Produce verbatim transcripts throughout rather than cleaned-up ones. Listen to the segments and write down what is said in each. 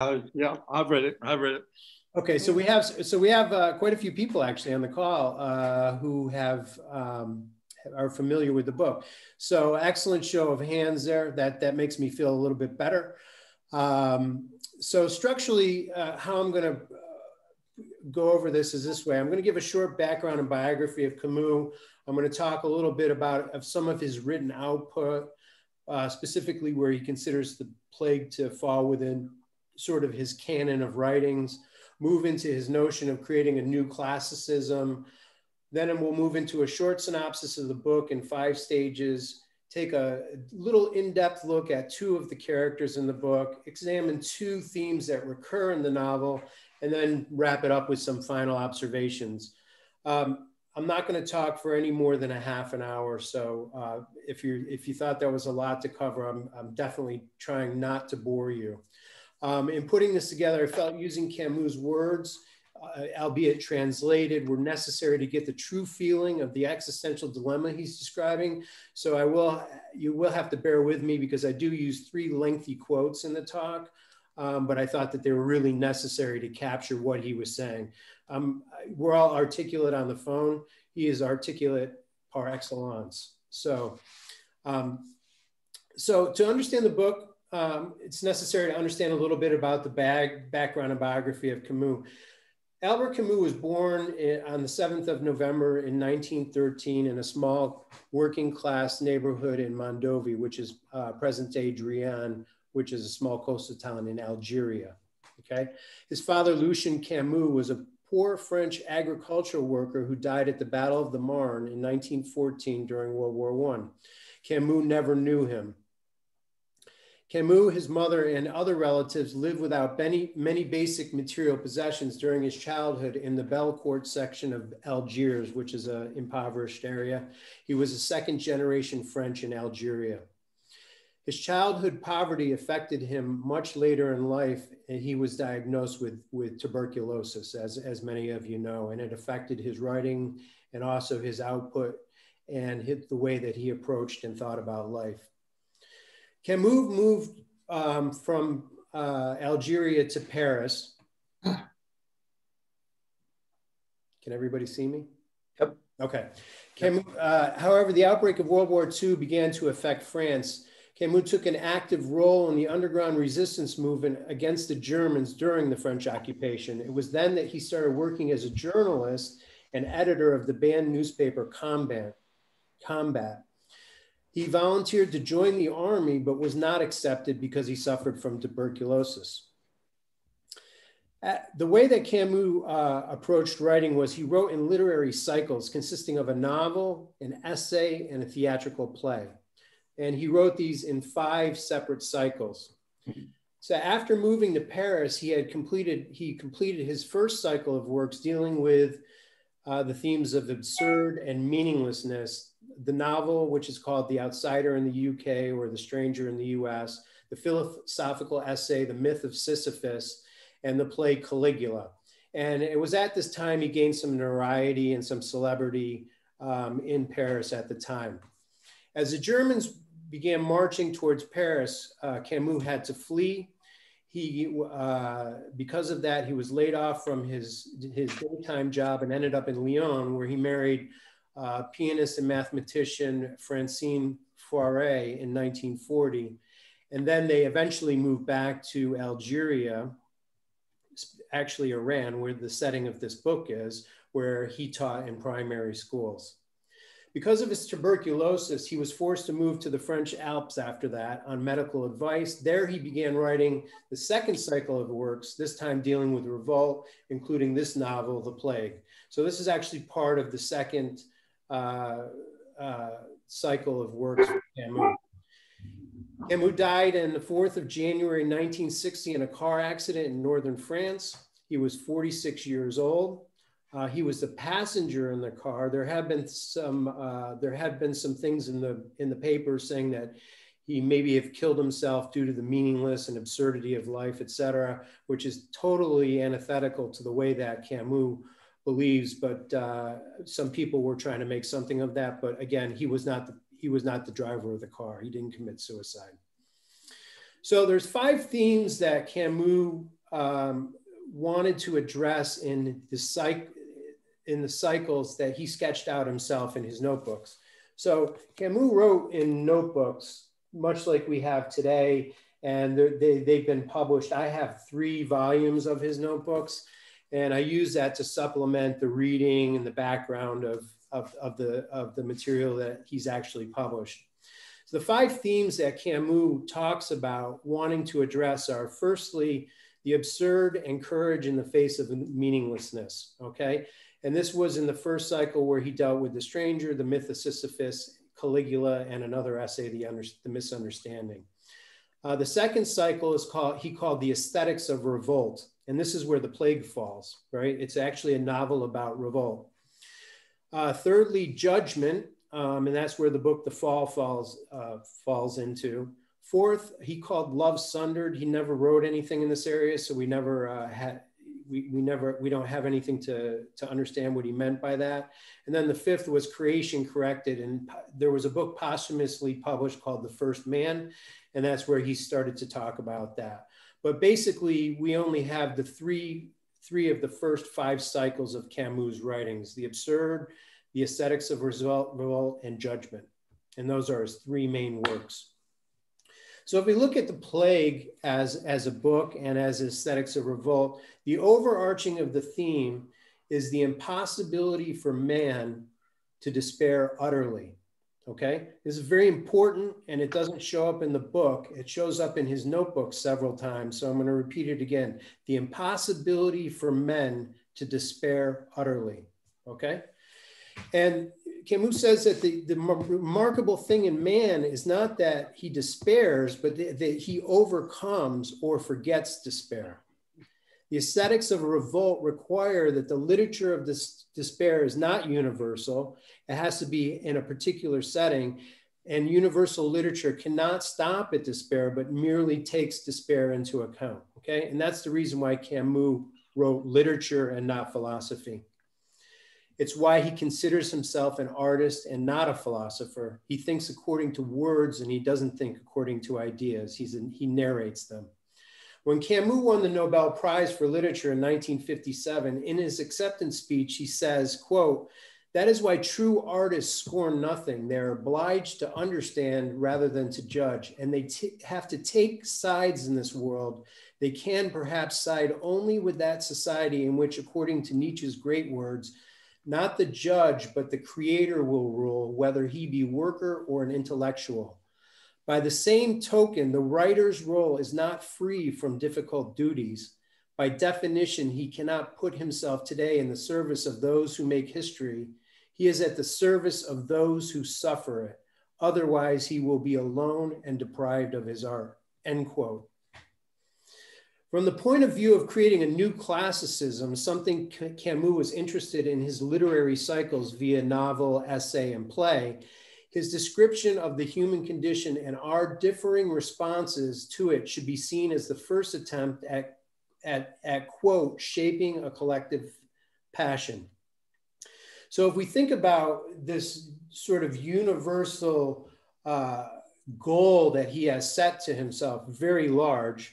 Uh, yeah, I've read it. I've read it. Okay, so we have so we have uh, quite a few people actually on the call uh, who have um, are familiar with the book. So excellent show of hands there. That that makes me feel a little bit better. Um, so structurally, uh, how I'm going to go over this is this way. I'm going to give a short background and biography of Camus. I'm going to talk a little bit about of some of his written output, uh, specifically where he considers the plague to fall within sort of his canon of writings, move into his notion of creating a new classicism. Then we'll move into a short synopsis of the book in five stages, take a little in-depth look at two of the characters in the book, examine two themes that recur in the novel, and then wrap it up with some final observations. Um, I'm not going to talk for any more than a half an hour. So uh, if, you're, if you thought that was a lot to cover, I'm, I'm definitely trying not to bore you. Um, in putting this together, I felt using Camus' words, uh, albeit translated, were necessary to get the true feeling of the existential dilemma he's describing. So I will, you will have to bear with me because I do use three lengthy quotes in the talk, um, but I thought that they were really necessary to capture what he was saying. Um, we're all articulate on the phone. He is articulate par excellence. So, um, so to understand the book, Um, it's necessary to understand a little bit about the bag, background and biography of Camus. Albert Camus was born in, on the seventh of November in nineteen thirteen in a small working class neighborhood in Mondovi, which is uh, present-day Drean, which is a small coastal town in Algeria. Okay, his father, Lucien Camus, was a poor French agricultural worker who died at the Battle of the Marne in nineteen fourteen during World War One. Camus never knew him. Camus, his mother, and other relatives lived without many, many basic material possessions during his childhood in the Bellecourt section of Algiers, which is an impoverished area. He was a second generation French in Algeria. His childhood poverty affected him much later in life, and he was diagnosed with, with tuberculosis, as, as many of you know, and it affected his writing and also his output and his, the way that he approached and thought about life. Camus moved um, from uh, Algeria to Paris. Can everybody see me? Yep. Okay. Camus, uh, however, the outbreak of World War Two began to affect France. Camus took an active role in the underground resistance movement against the Germans during the French occupation. It was then that he started working as a journalist and editor of the banned newspaper Combat. Combat. He volunteered to join the army, but was not accepted because he suffered from tuberculosis. The way that Camus uh, approached writing was he wrote in literary cycles consisting of a novel, an essay, and a theatrical play. And he wrote these in five separate cycles. So after moving to Paris, he had completed, he completed his first cycle of works dealing with uh, the themes of absurd and meaninglessness, the novel, which is called The Outsider in the U K or The Stranger in the U S, the philosophical essay, The Myth of Sisyphus, and the play Caligula. And it was at this time he gained some notoriety and some celebrity um, in Paris at the time. As the Germans began marching towards Paris, uh, Camus had to flee. He, uh, because of that, he was laid off from his, his daytime job and ended up in Lyon, where he married Uh, pianist and mathematician Francine Foire in nineteen forty. And then they eventually moved back to Algeria, actually Oran, where the setting of this book is, where he taught in primary schools. Because of his tuberculosis, he was forced to move to the French Alps after that on medical advice. There he began writing the second cycle of works, this time dealing with revolt, including this novel, The Plague. So this is actually part of the second Uh, uh, cycle of works for Camus. Camus died on the fourth of January nineteen sixty in a car accident in northern France. He was forty-six years old. Uh, he was the passenger in the car. There have been some uh, there have been some things in the in the paper saying that he maybe have killed himself due to the meaningless and absurdity of life, et cetera, which is totally antithetical to the way that Camus believes, but uh, some people were trying to make something of that. But again, he was not the, he was not the driver of the car. He didn't commit suicide. So there's five themes that Camus um, wanted to address in the, psych in the cycles that he sketched out himself in his notebooks. So Camus wrote in notebooks, much like we have today, and they, they've been published. I have three volumes of his notebooks, and I use that to supplement the reading and the background of, of, of, the, of the material that he's actually published. So the five themes that Camus talks about wanting to address are, firstly, the absurd and courage in the face of meaninglessness, okay? And this was in the first cycle where he dealt with The Stranger, The Myth of Sisyphus, Caligula, and another essay, The, Under the Misunderstanding. Uh, the second cycle is called, he called The Aesthetics of Revolt. And this is where The Plague falls, right? It's actually a novel about revolt. Uh, thirdly, judgment, um, and that's where the book The Fall falls, uh, falls into. Fourth, he called Love Sundered. He never wrote anything in this area, so we never uh, had, we, we never, we don't have anything to, to understand what he meant by that. And then the fifth was Creation Corrected, and there was a book posthumously published called The First Man, and that's where he started to talk about that. But basically, we only have the three, three of the first five cycles of Camus' writings: the absurd, the aesthetics of revolt, and judgment. And those are his three main works. So if we look at The Plague as, as a book and as aesthetics of revolt, the overarching of the theme is the impossibility for man to despair utterly. Okay, this is very important, and it doesn't show up in the book. It shows up in his notebook several times, so I'm going to repeat it again. The impossibility for men to despair utterly, okay? And Camus says that the, the remarkable thing in man is not that he despairs, but that he overcomes or forgets despair. The aesthetics of revolt require that the literature of this despair is not universal. It has to be in a particular setting, and universal literature cannot stop at despair, but merely takes despair into account, okay? And that's the reason why Camus wrote literature and not philosophy. It's why he considers himself an artist and not a philosopher. He thinks according to words, and he doesn't think according to ideas. He's in, he narrates them. When Camus won the Nobel Prize for Literature in nineteen fifty-seven, in his acceptance speech, he says, quote, "That is why true artists scorn nothing. They're obliged to understand rather than to judge, and they have to take sides in this world. They can perhaps side only with that society in which, according to Nietzsche's great words, not the judge, but the creator will rule, whether he be worker or an intellectual. By the same token, the writer's role is not free from difficult duties. By definition, he cannot put himself today in the service of those who make history. He is at the service of those who suffer it. Otherwise, he will be alone and deprived of his art," end quote. From the point of view of creating a new classicism, something Camus was interested in his literary cycles via novel, essay, and play, his description of the human condition and our differing responses to it should be seen as the first attempt at, at, at quote, shaping a collective passion. So if we think about this sort of universal uh, goal that he has set to himself, very large,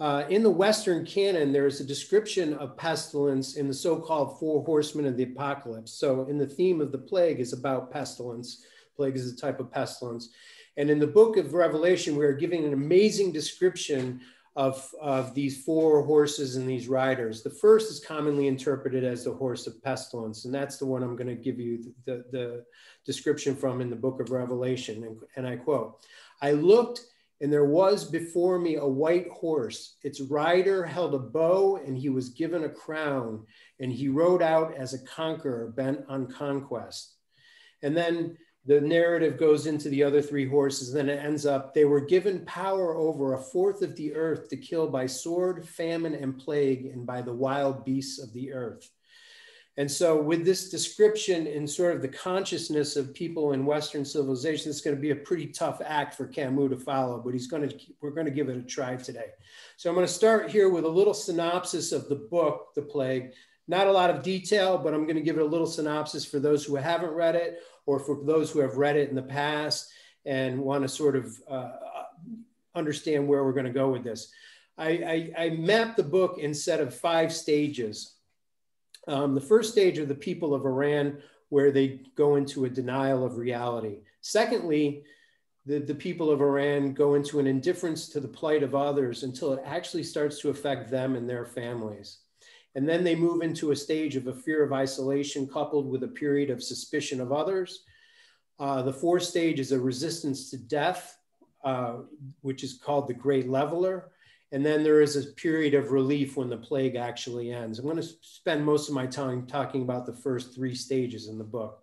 uh, in the Western canon, there is a description of pestilence in the so-called Four Horsemen of the Apocalypse. So in the theme of The Plague is about pestilence. Plague is a type of pestilence. And in the Book of Revelation, we are giving an amazing description of, of these four horses and these riders. The first is commonly interpreted as the horse of pestilence, and that's the one I'm going to give you the, the description from in the Book of Revelation. And, and I quote, "I looked, and there was before me a white horse. Its rider held a bow, and he was given a crown, and he rode out as a conqueror bent on conquest." And then the narrative goes into the other three horses, then it ends up, "They were given power over a fourth of the earth to kill by sword, famine, and plague, and by the wild beasts of the earth." And so with this description in sort of the consciousness of people in Western civilization, it's going to be a pretty tough act for Camus to follow, but he's going to, we're going to give it a try today. So I'm going to start here with a little synopsis of the book, The Plague. Not a lot of detail, but I'm going to give it a little synopsis for those who haven't read it, or for those who have read it in the past and want to sort of uh, understand where we're going to go with this. I, I, I mapped the book in a set of five stages. Um, the first stage are the people of Oran, where they go into a denial of reality. Secondly, the, the people of Oran go into an indifference to the plight of others until it actually starts to affect them and their families. And then they move into a stage of a fear of isolation coupled with a period of suspicion of others. Uh, the fourth stage is a resistance to death, uh, which is called the Great Leveler. And then there is a period of relief when the plague actually ends. I'm going to spend most of my time talking about the first three stages in the book.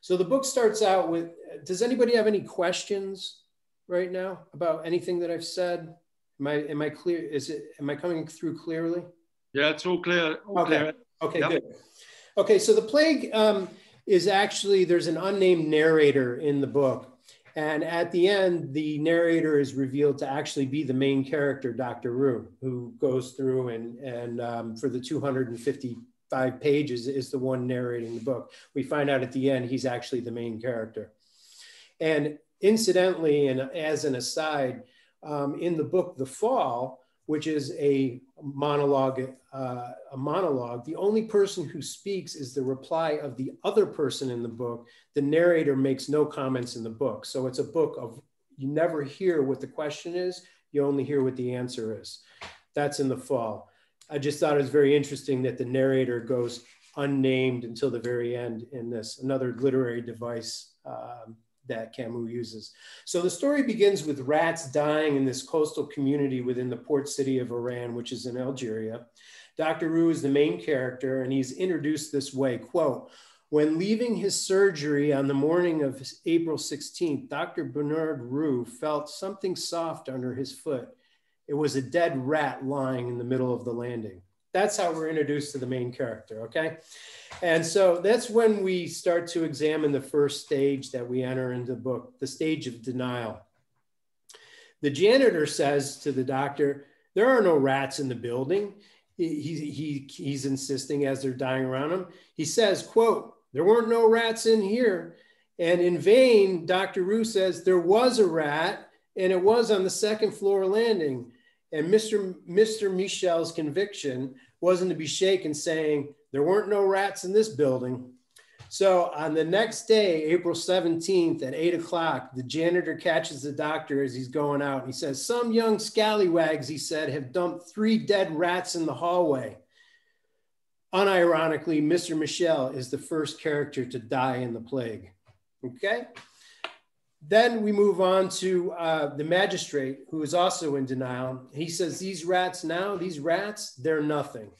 So the book starts out with, does anybody have any questions right now about anything that I've said? Am I, am I clear? Is it, am I coming through clearly? Yeah, it's all clear. All okay, clear. okay yep. good. Okay, so the plague um, is actually, there's an unnamed narrator in the book. And at the end, the narrator is revealed to actually be the main character, Doctor Rieux, who goes through and, and um, for the two hundred fifty-five pages is the one narrating the book. We find out at the end, he's actually the main character. And incidentally, and as an aside, um, in the book, The Fall, which is a monologue, uh, a monologue, the only person who speaks is the reply of the other person in the book. The narrator makes no comments in the book. So it's a book of, you never hear what the question is, you only hear what the answer is. That's in The Fall. I just thought it was very interesting that the narrator goes unnamed until the very end in this, another literary device um, that Camus uses. So the story begins with rats dying in this coastal community within the port city of Oran, which is in Algeria. Doctor Rieux is the main character, and he's introduced this way, quote, "When leaving his surgery on the morning of April sixteenth, Doctor Bernard Rieux felt something soft under his foot. It was a dead rat lying in the middle of the landing." That's how we're introduced to the main character, okay? And so that's when we start to examine the first stage that we enter into the book, the stage of denial. The janitor says to the doctor, "There are no rats in the building." He, he, he, he's insisting as they're dying around him. He says, quote, "There weren't no rats in here." And in vain, Doctor Rieux says, "There was a rat and it was on the second floor landing." And Mister Mister Michel's conviction wasn't to be shaken, saying, "There weren't no rats in this building." So on the next day, April seventeenth at eight o'clock, the janitor catches the doctor as he's going out. And he says, "Some young scallywags," he said, "have dumped three dead rats in the hallway." Unironically, Mister Michel is the first character to die in the plague, okay? Then we move on to uh, the magistrate, who is also in denial. He says, "These rats now, these rats, they're nothing,"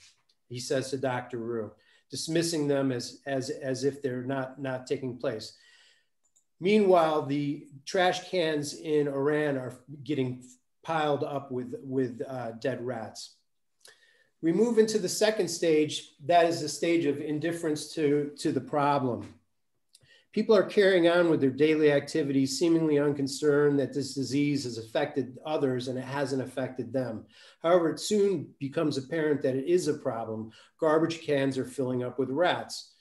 he says to Doctor Rieux, dismissing them as, as, as if they're not, not taking place. Meanwhile, the trash cans in Oran are getting piled up with, with uh, dead rats. We move into the second stage. That is the stage of indifference to, to the problem. People are carrying on with their daily activities, seemingly unconcerned that this disease has affected others and it hasn't affected them. However, it soon becomes apparent that it is a problem. Garbage cans are filling up with rats.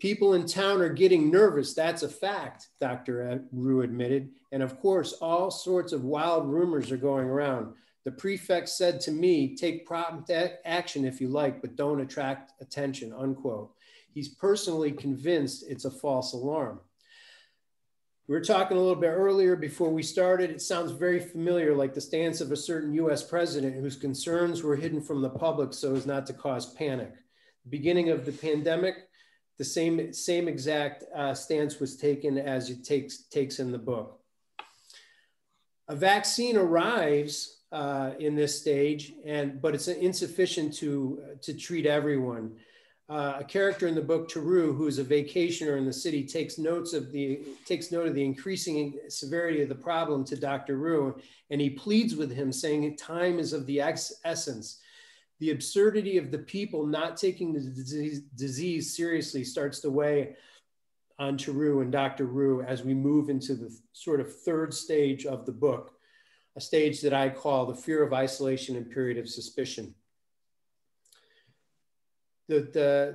"People in town are getting nervous. That's a fact," Doctor Rieux admitted. "And of course, all sorts of wild rumors are going around. The prefect said to me, 'Take prompt action if you like, but don't attract attention,'" unquote. He's personally convinced it's a false alarm. We were talking a little bit earlier before we started. It sounds very familiar, like the stance of a certain U S president whose concerns were hidden from the public so as not to cause panic. Beginning of the pandemic, the same, same exact uh, stance was taken as it takes, takes in the book. A vaccine arrives uh, in this stage, and but it's insufficient to, to treat everyone. Uh, a character in the book, Tarrou, who is a vacationer in the city, takes notes of the takes note of the increasing severity of the problem to Doctor Rieux, and he pleads with him, saying, "Time is of the essence." The absurdity of the people not taking the disease, disease seriously starts to weigh on Tarrou and Doctor Rieux as we move into the sort of third stage of the book, a stage that I call the fear of isolation and period of suspicion. the,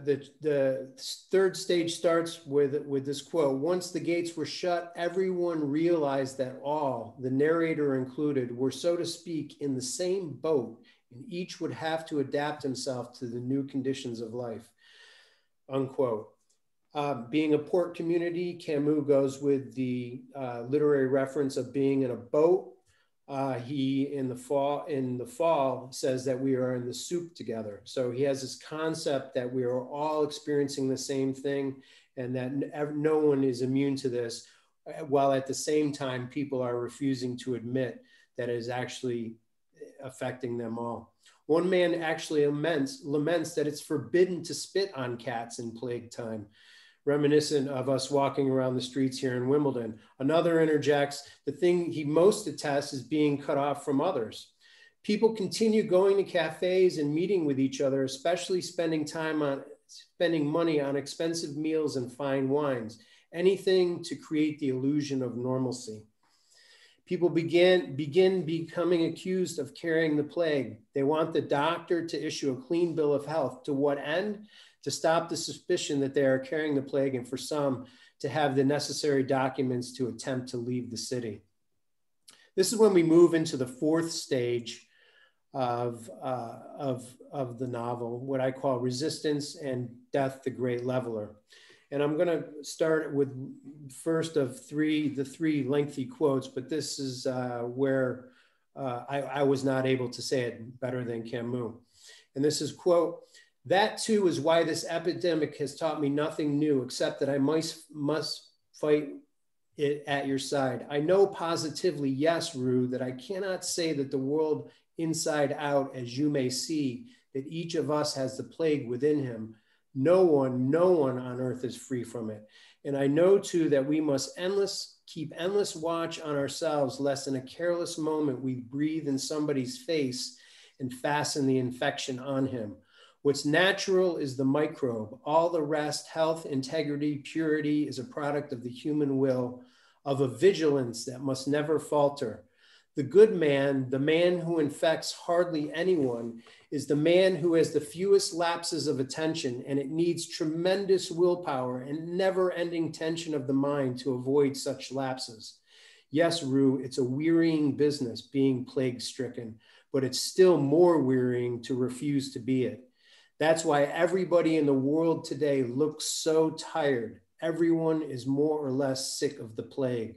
the, the, the third stage starts with, with this quote. Once the gates were shut, everyone realized that all, the narrator included, were, so to speak, in the same boat, and each would have to adapt himself to the new conditions of life, unquote. Uh, being a port community, Camus goes with the uh, literary reference of being in a boat. Uh, he in the fall in the fall says that we are in the soup together. So he has this concept that we are all experiencing the same thing, and that no one is immune to this, while at the same time people are refusing to admit that it is actually affecting them all. One man actually laments, laments that it's forbidden to spit on cats in plague time, reminiscent of us walking around the streets here in Wimbledon. Another interjects, the thing he most detests is being cut off from others. People continue going to cafes and meeting with each other, especially spending time on, spending money on expensive meals and fine wines, anything to create the illusion of normalcy. People begin, begin becoming accused of carrying the plague. They want the doctor to issue a clean bill of health. To what end? To stop the suspicion that they are carrying the plague, and for some to have the necessary documents to attempt to leave the city. This is when we move into the fourth stage of, uh, of, of the novel, what I call resistance and death, the great leveler. And I'm gonna start with first of three, the three lengthy quotes, but this is uh, where uh, I, I was not able to say it better than Camus. And this is, quote, "That too is why this epidemic has taught me nothing new, except that I must, must fight it at your side. I know positively, yes, Rieux, that I cannot say that the world inside out, as you may see, that each of us has the plague within him. No one, no one on earth is free from it. And I know too that we must endless, keep endless watch on ourselves, lest in a careless moment we breathe in somebody's face and fasten the infection on him. What's natural is the microbe. All the rest, health, integrity, purity, is a product of the human will, of a vigilance that must never falter. The good man, the man who infects hardly anyone, is the man who has the fewest lapses of attention, and it needs tremendous willpower and never-ending tension of the mind to avoid such lapses. Yes, Rieux, it's a wearying business being plague-stricken, but it's still more wearying to refuse to be it. That's why everybody in the world today looks so tired. Everyone is more or less sick of the plague.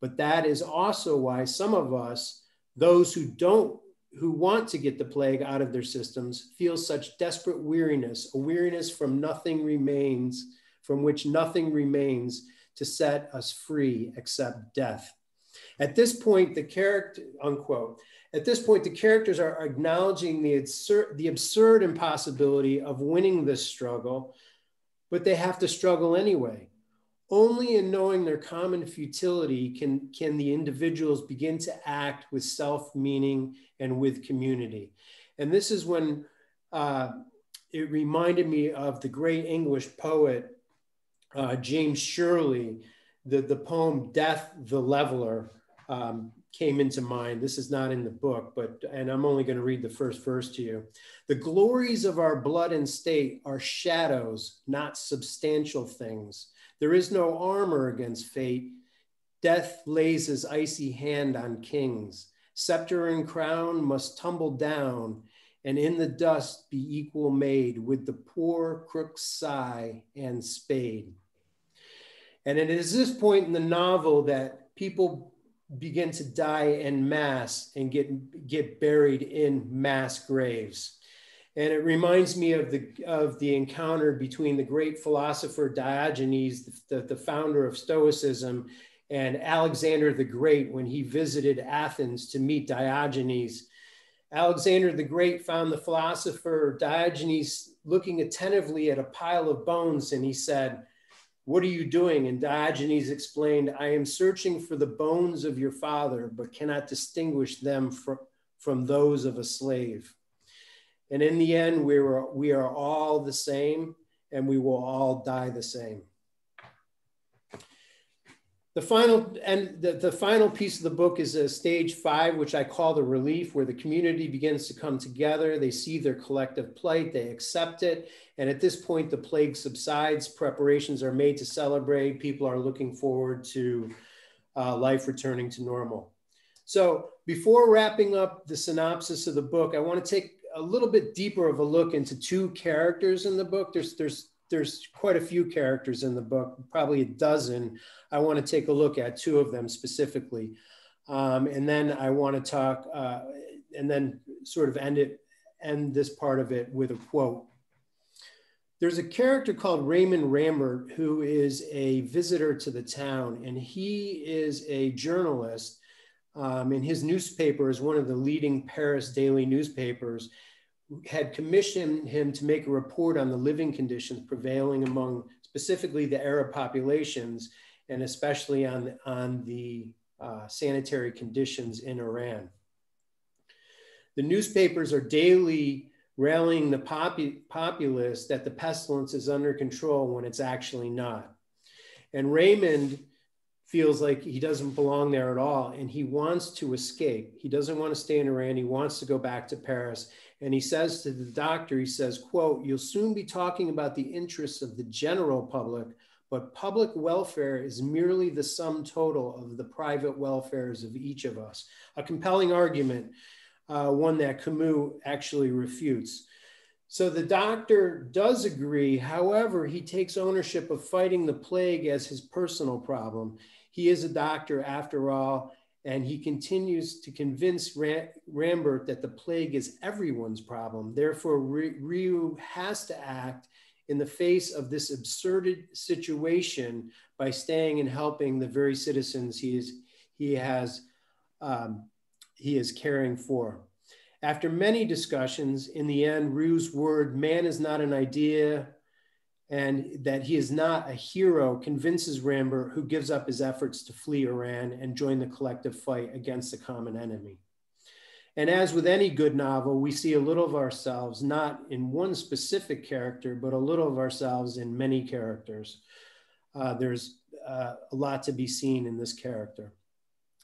But that is also why some of us, those who don't, who want to get the plague out of their systems, feel such desperate weariness, a weariness from nothing remains, from which nothing remains to set us free except death. At this point, the character, unquote, At this point, the characters are acknowledging the absurd, the absurd impossibility of winning this struggle, but they have to struggle anyway. Only in knowing their common futility can, can the individuals begin to act with self-meaning and with community. And this is when uh, it reminded me of the great English poet, uh, James Shirley, the, the poem Death the Leveler, um, came into mind. This is not in the book, but, and I'm only going to read the first verse to you. The glories of our blood and state are shadows, not substantial things. There is no armor against fate. Death lays his icy hand on kings. Scepter and crown must tumble down, and in the dust be equal made with the poor crook's sigh and spade. And it is this point in the novel that people begin to die en masse and get get buried in mass graves. And it reminds me of the of the encounter between the great philosopher Diogenes, the, the, the founder of Stoicism, and Alexander the Great when he visited Athens to meet Diogenes. Alexander the Great found the philosopher Diogenes looking attentively at a pile of bones, and he said, "What are you doing?" And Diogenes explained, "I am searching for the bones of your father, but cannot distinguish them from, from those of a slave." And in the end, we, were, we are all the same, and we will all die the same. The final and the, the final piece of the book is a stage five, which I call the relief, where the community begins to come together. They see their collective plight, they accept it. And at this point, the plague subsides, preparations are made to celebrate. People are looking forward to uh, life returning to normal. So before wrapping up the synopsis of the book, I want to take a little bit deeper of a look into two characters in the book. There's, there's There's quite a few characters in the book, probably a dozen. I want to take a look at two of them specifically. Um, and then I want to talk, uh, and then sort of end it, end this part of it with a quote. There's a character called Raymond Rambert, who is a visitor to the town, and he is a journalist. Um, and his newspaper is one of the leading Paris daily newspapers. Had commissioned him to make a report on the living conditions prevailing among specifically the Arab populations, and especially on, on the uh, sanitary conditions in Oran. The newspapers are daily rallying the popu populace that the pestilence is under control when it's actually not. And Raymond feels like he doesn't belong there at all, and he wants to escape. He doesn't want to stay in Iran, he wants to go back to Paris. And he says to the doctor, he says, quote, "You'll soon be talking about the interests of the general public, but public welfare is merely the sum total of the private welfares of each of us." A compelling argument, uh, one that Camus actually refutes. So the doctor does agree. However, he takes ownership of fighting the plague as his personal problem. He is a doctor after all, and he continues to convince Rambert that the plague is everyone's problem. Therefore, Rieux has to act in the face of this absurd situation by staying and helping the very citizens he is, he has, um, he is caring for. After many discussions, in the end, Rieux's word, "man is not an idea," and that he is not a hero, convinces Rambert, who gives up his efforts to flee Iran and join the collective fight against the common enemy. And as with any good novel, we see a little of ourselves, not in one specific character, but a little of ourselves in many characters. Uh, there's uh, a lot to be seen in this character.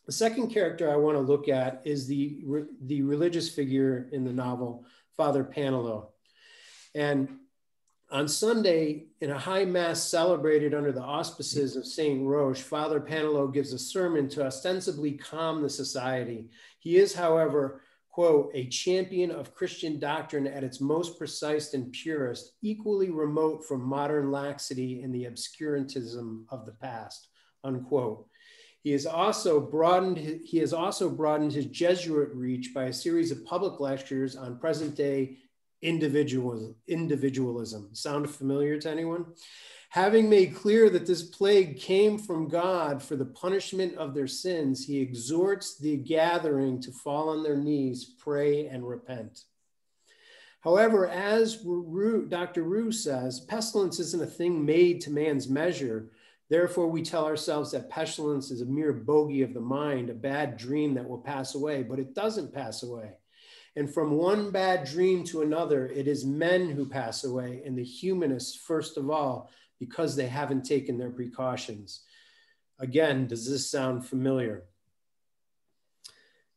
The second character I want to look at is the, re the religious figure in the novel, Father Paneloux. And on Sunday, in a high mass celebrated under the auspices of Saint Roche, Father Paneloux gives a sermon to ostensibly calm the society. He is, however, quote, "a champion of Christian doctrine at its most precise and purest, equally remote from modern laxity and the obscurantism of the past," unquote. He has also broadened his, he has also broadened his Jesuit reach by a series of public lectures on present day Individual, individualism. Sound familiar to anyone? "Having made clear that this plague came from God for the punishment of their sins, he exhorts the gathering to fall on their knees, pray, and repent." However, as Doctor Rieux says, pestilence isn't a thing made to man's measure. Therefore, we tell ourselves that pestilence is a mere bogey of the mind, a bad dream that will pass away, but it doesn't pass away. And from one bad dream to another, it is men who pass away, and the humanists first of all, because they haven't taken their precautions. Again, does this sound familiar?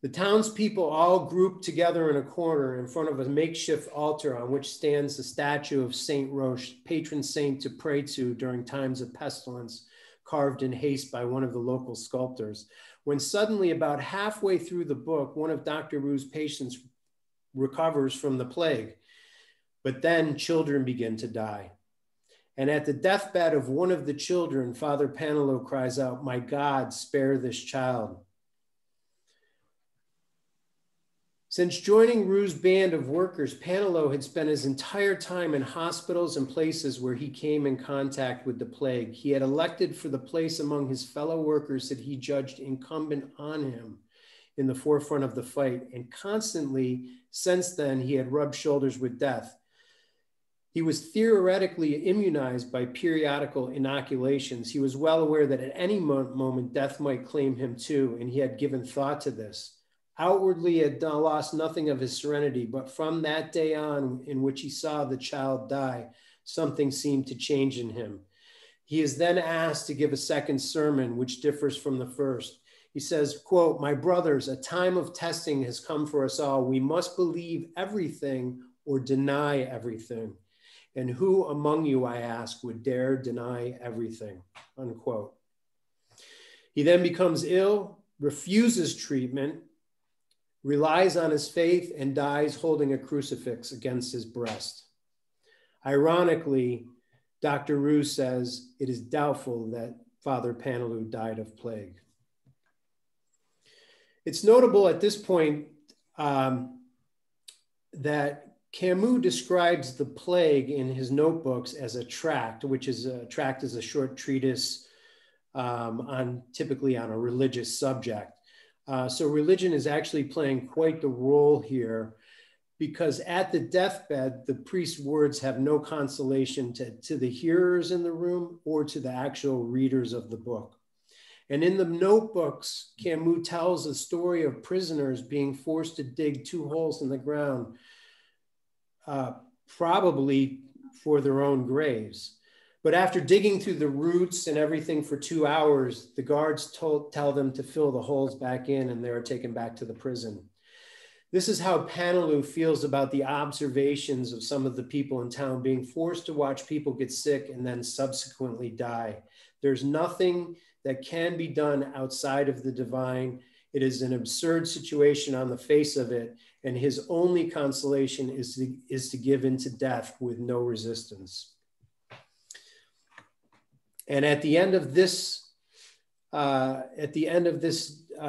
The townspeople all grouped together in a corner in front of a makeshift altar on which stands the statue of Saint Roche, patron saint to pray to during times of pestilence, carved in haste by one of the local sculptors. When suddenly, about halfway through the book, one of Doctor Rieux's patients recovers from the plague, but then children begin to die. And at the deathbed of one of the children, Father Paneloux cries out, "My God, spare this child." Since joining Rieux's band of workers, Paneloux had spent his entire time in hospitals and places where he came in contact with the plague. He had elected for the place among his fellow workers that he judged incumbent on him in the forefront of the fight, and constantly since then he had rubbed shoulders with death. He was theoretically immunized by periodical inoculations. He was well aware that at any moment death might claim him too, and he had given thought to this. Outwardly, he had lost nothing of his serenity, but from that day on in which he saw the child die, something seemed to change in him. He is then asked to give a second sermon, which differs from the first. He says, quote, "My brothers, a time of testing has come for us all. We must believe everything or deny everything. And who among you, I ask, would dare deny everything?" Unquote. He then becomes ill, refuses treatment, relies on his faith, and dies holding a crucifix against his breast. Ironically, Doctor Rieux says it is doubtful that Father Paneloux died of plague. It's notable at this point um, that Camus describes the plague in his notebooks as a tract, which is a tract is a short treatise um, on typically on a religious subject. Uh, so religion is actually playing quite the role here, because at the deathbed, the priest's words have no consolation to, to the hearers in the room or to the actual readers of the book. And in the notebooks, Camus tells a story of prisoners being forced to dig two holes in the ground, uh, probably for their own graves. But after digging through the roots and everything for two hours, the guards told, tell them to fill the holes back in, and they are taken back to the prison. This is how Paneloux feels about the observations of some of the people in town being forced to watch people get sick and then subsequently die. There's nothing that can be done outside of the divine. It is an absurd situation on the face of it, and his only consolation is to, is to give in to death with no resistance. And at the end of this, uh, at the end of this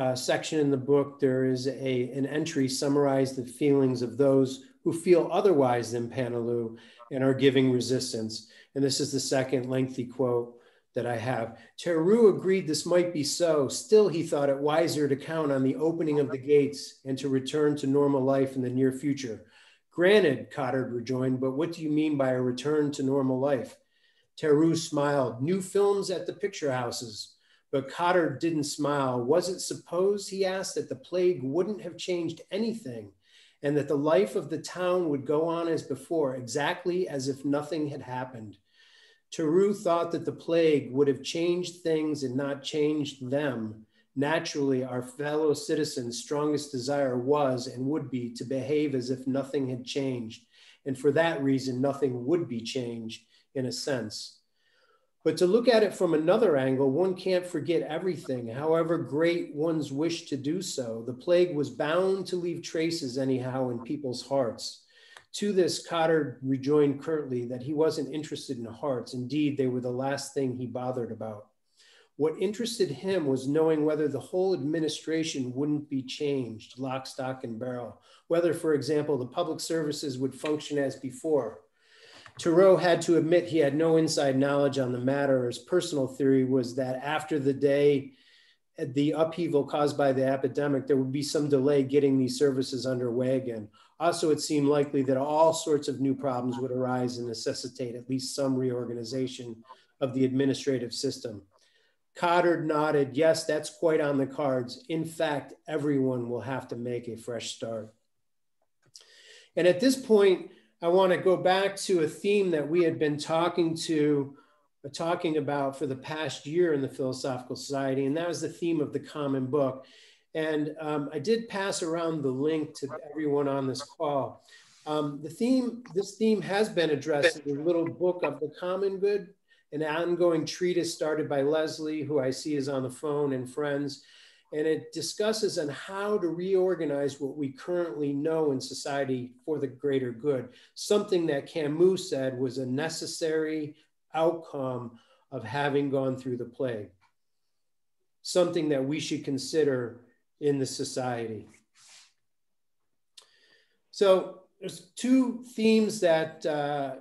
Uh, section in the book, there is a, an entry summarized the feelings of those who feel otherwise than Paneloux and are giving resistance. And this is the second lengthy quote that I have. Tarrou agreed this might be so. Still, he thought it wiser to count on the opening of the gates and to return to normal life in the near future. Granted, Cottard rejoined, but what do you mean by a return to normal life? Tarrou smiled. New films at the picture houses. But Cottard didn't smile. Was it supposed, he asked, that the plague wouldn't have changed anything and that the life of the town would go on as before, exactly as if nothing had happened? Tarrou thought that the plague would have changed things and not changed them. Naturally, our fellow citizens' strongest desire was and would be to behave as if nothing had changed. And for that reason, nothing would be changed in a sense. But to look at it from another angle, one can't forget everything, however great one's wish to do so. The plague was bound to leave traces anyhow in people's hearts. To this, Cottard rejoined curtly that he wasn't interested in hearts. Indeed, they were the last thing he bothered about. What interested him was knowing whether the whole administration wouldn't be changed, lock, stock, and barrel. Whether, for example, the public services would function as before. Tarrou had to admit he had no inside knowledge on the matter. His personal theory was that after the day, the upheaval caused by the epidemic, there would be some delay getting these services underway again. Also, it seemed likely that all sorts of new problems would arise and necessitate at least some reorganization of the administrative system. Cottard nodded, yes, that's quite on the cards. In fact, everyone will have to make a fresh start. And at this point, I want to go back to a theme that we had been talking to, talking about for the past year in the Philosophical Society, and that was the theme of the common book. And um, I did pass around the link to everyone on this call. Um, the theme, this theme has been addressed in the little book of the common good, an ongoing treatise started by Leslie, who I see is on the phone, and friends. And it discusses on how to reorganize what we currently know in society for the greater good, something that Camus said was a necessary outcome of having gone through the plague, something that we should consider in the society. So there's two themes that, uh,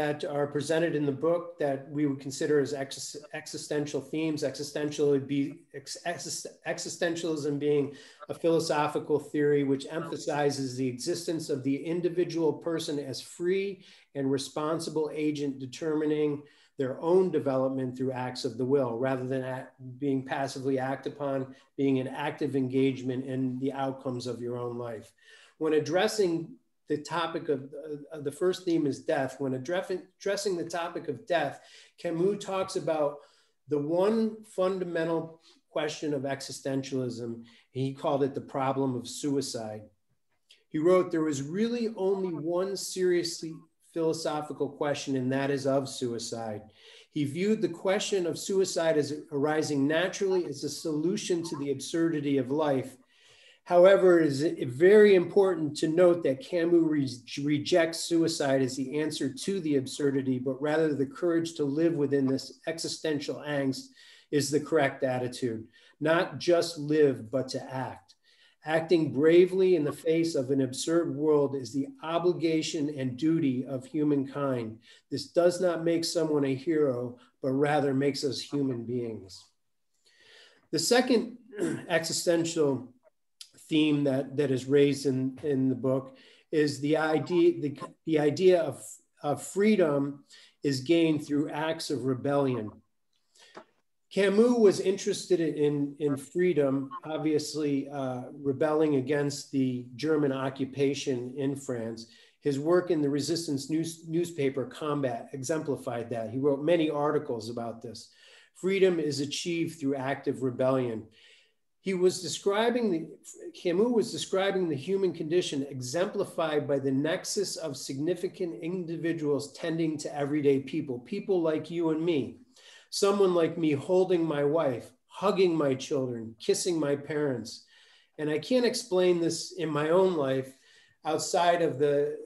that are presented in the book that we would consider as ex existential themes. Existential would be ex existentialism being a philosophical theory which emphasizes the existence of the individual person as free and responsible agent determining their own development through acts of the will, rather than act, being passively acted upon, being an active engagement in the outcomes of your own life. When addressing the topic of uh, the first theme is death. When addressing the topic of death, Camus talks about the one fundamental question of existentialism. He called it the problem of suicide. He wrote, there is really only one seriously philosophical question, and that is of suicide. He viewed the question of suicide as arising naturally as a solution to the absurdity of life. However, it is very important to note that Camus re- rejects suicide as the answer to the absurdity, but rather the courage to live within this existential angst is the correct attitude. Not just live, but to act. Acting bravely in the face of an absurd world is the obligation and duty of humankind. This does not make someone a hero, but rather makes us human beings. The second existential theme that, that is raised in, in the book is the idea, the, the idea of, of freedom is gained through acts of rebellion. Camus was interested in, in freedom, obviously uh, rebelling against the German occupation in France. His work in the resistance news, newspaper Combat exemplified that. He wrote many articles about this. Freedom is achieved through active rebellion. He was describing, the, Camus was describing the human condition exemplified by the nexus of significant individuals tending to everyday people, people like you and me, someone like me holding my wife, hugging my children, kissing my parents. And I can't explain this in my own life outside of the,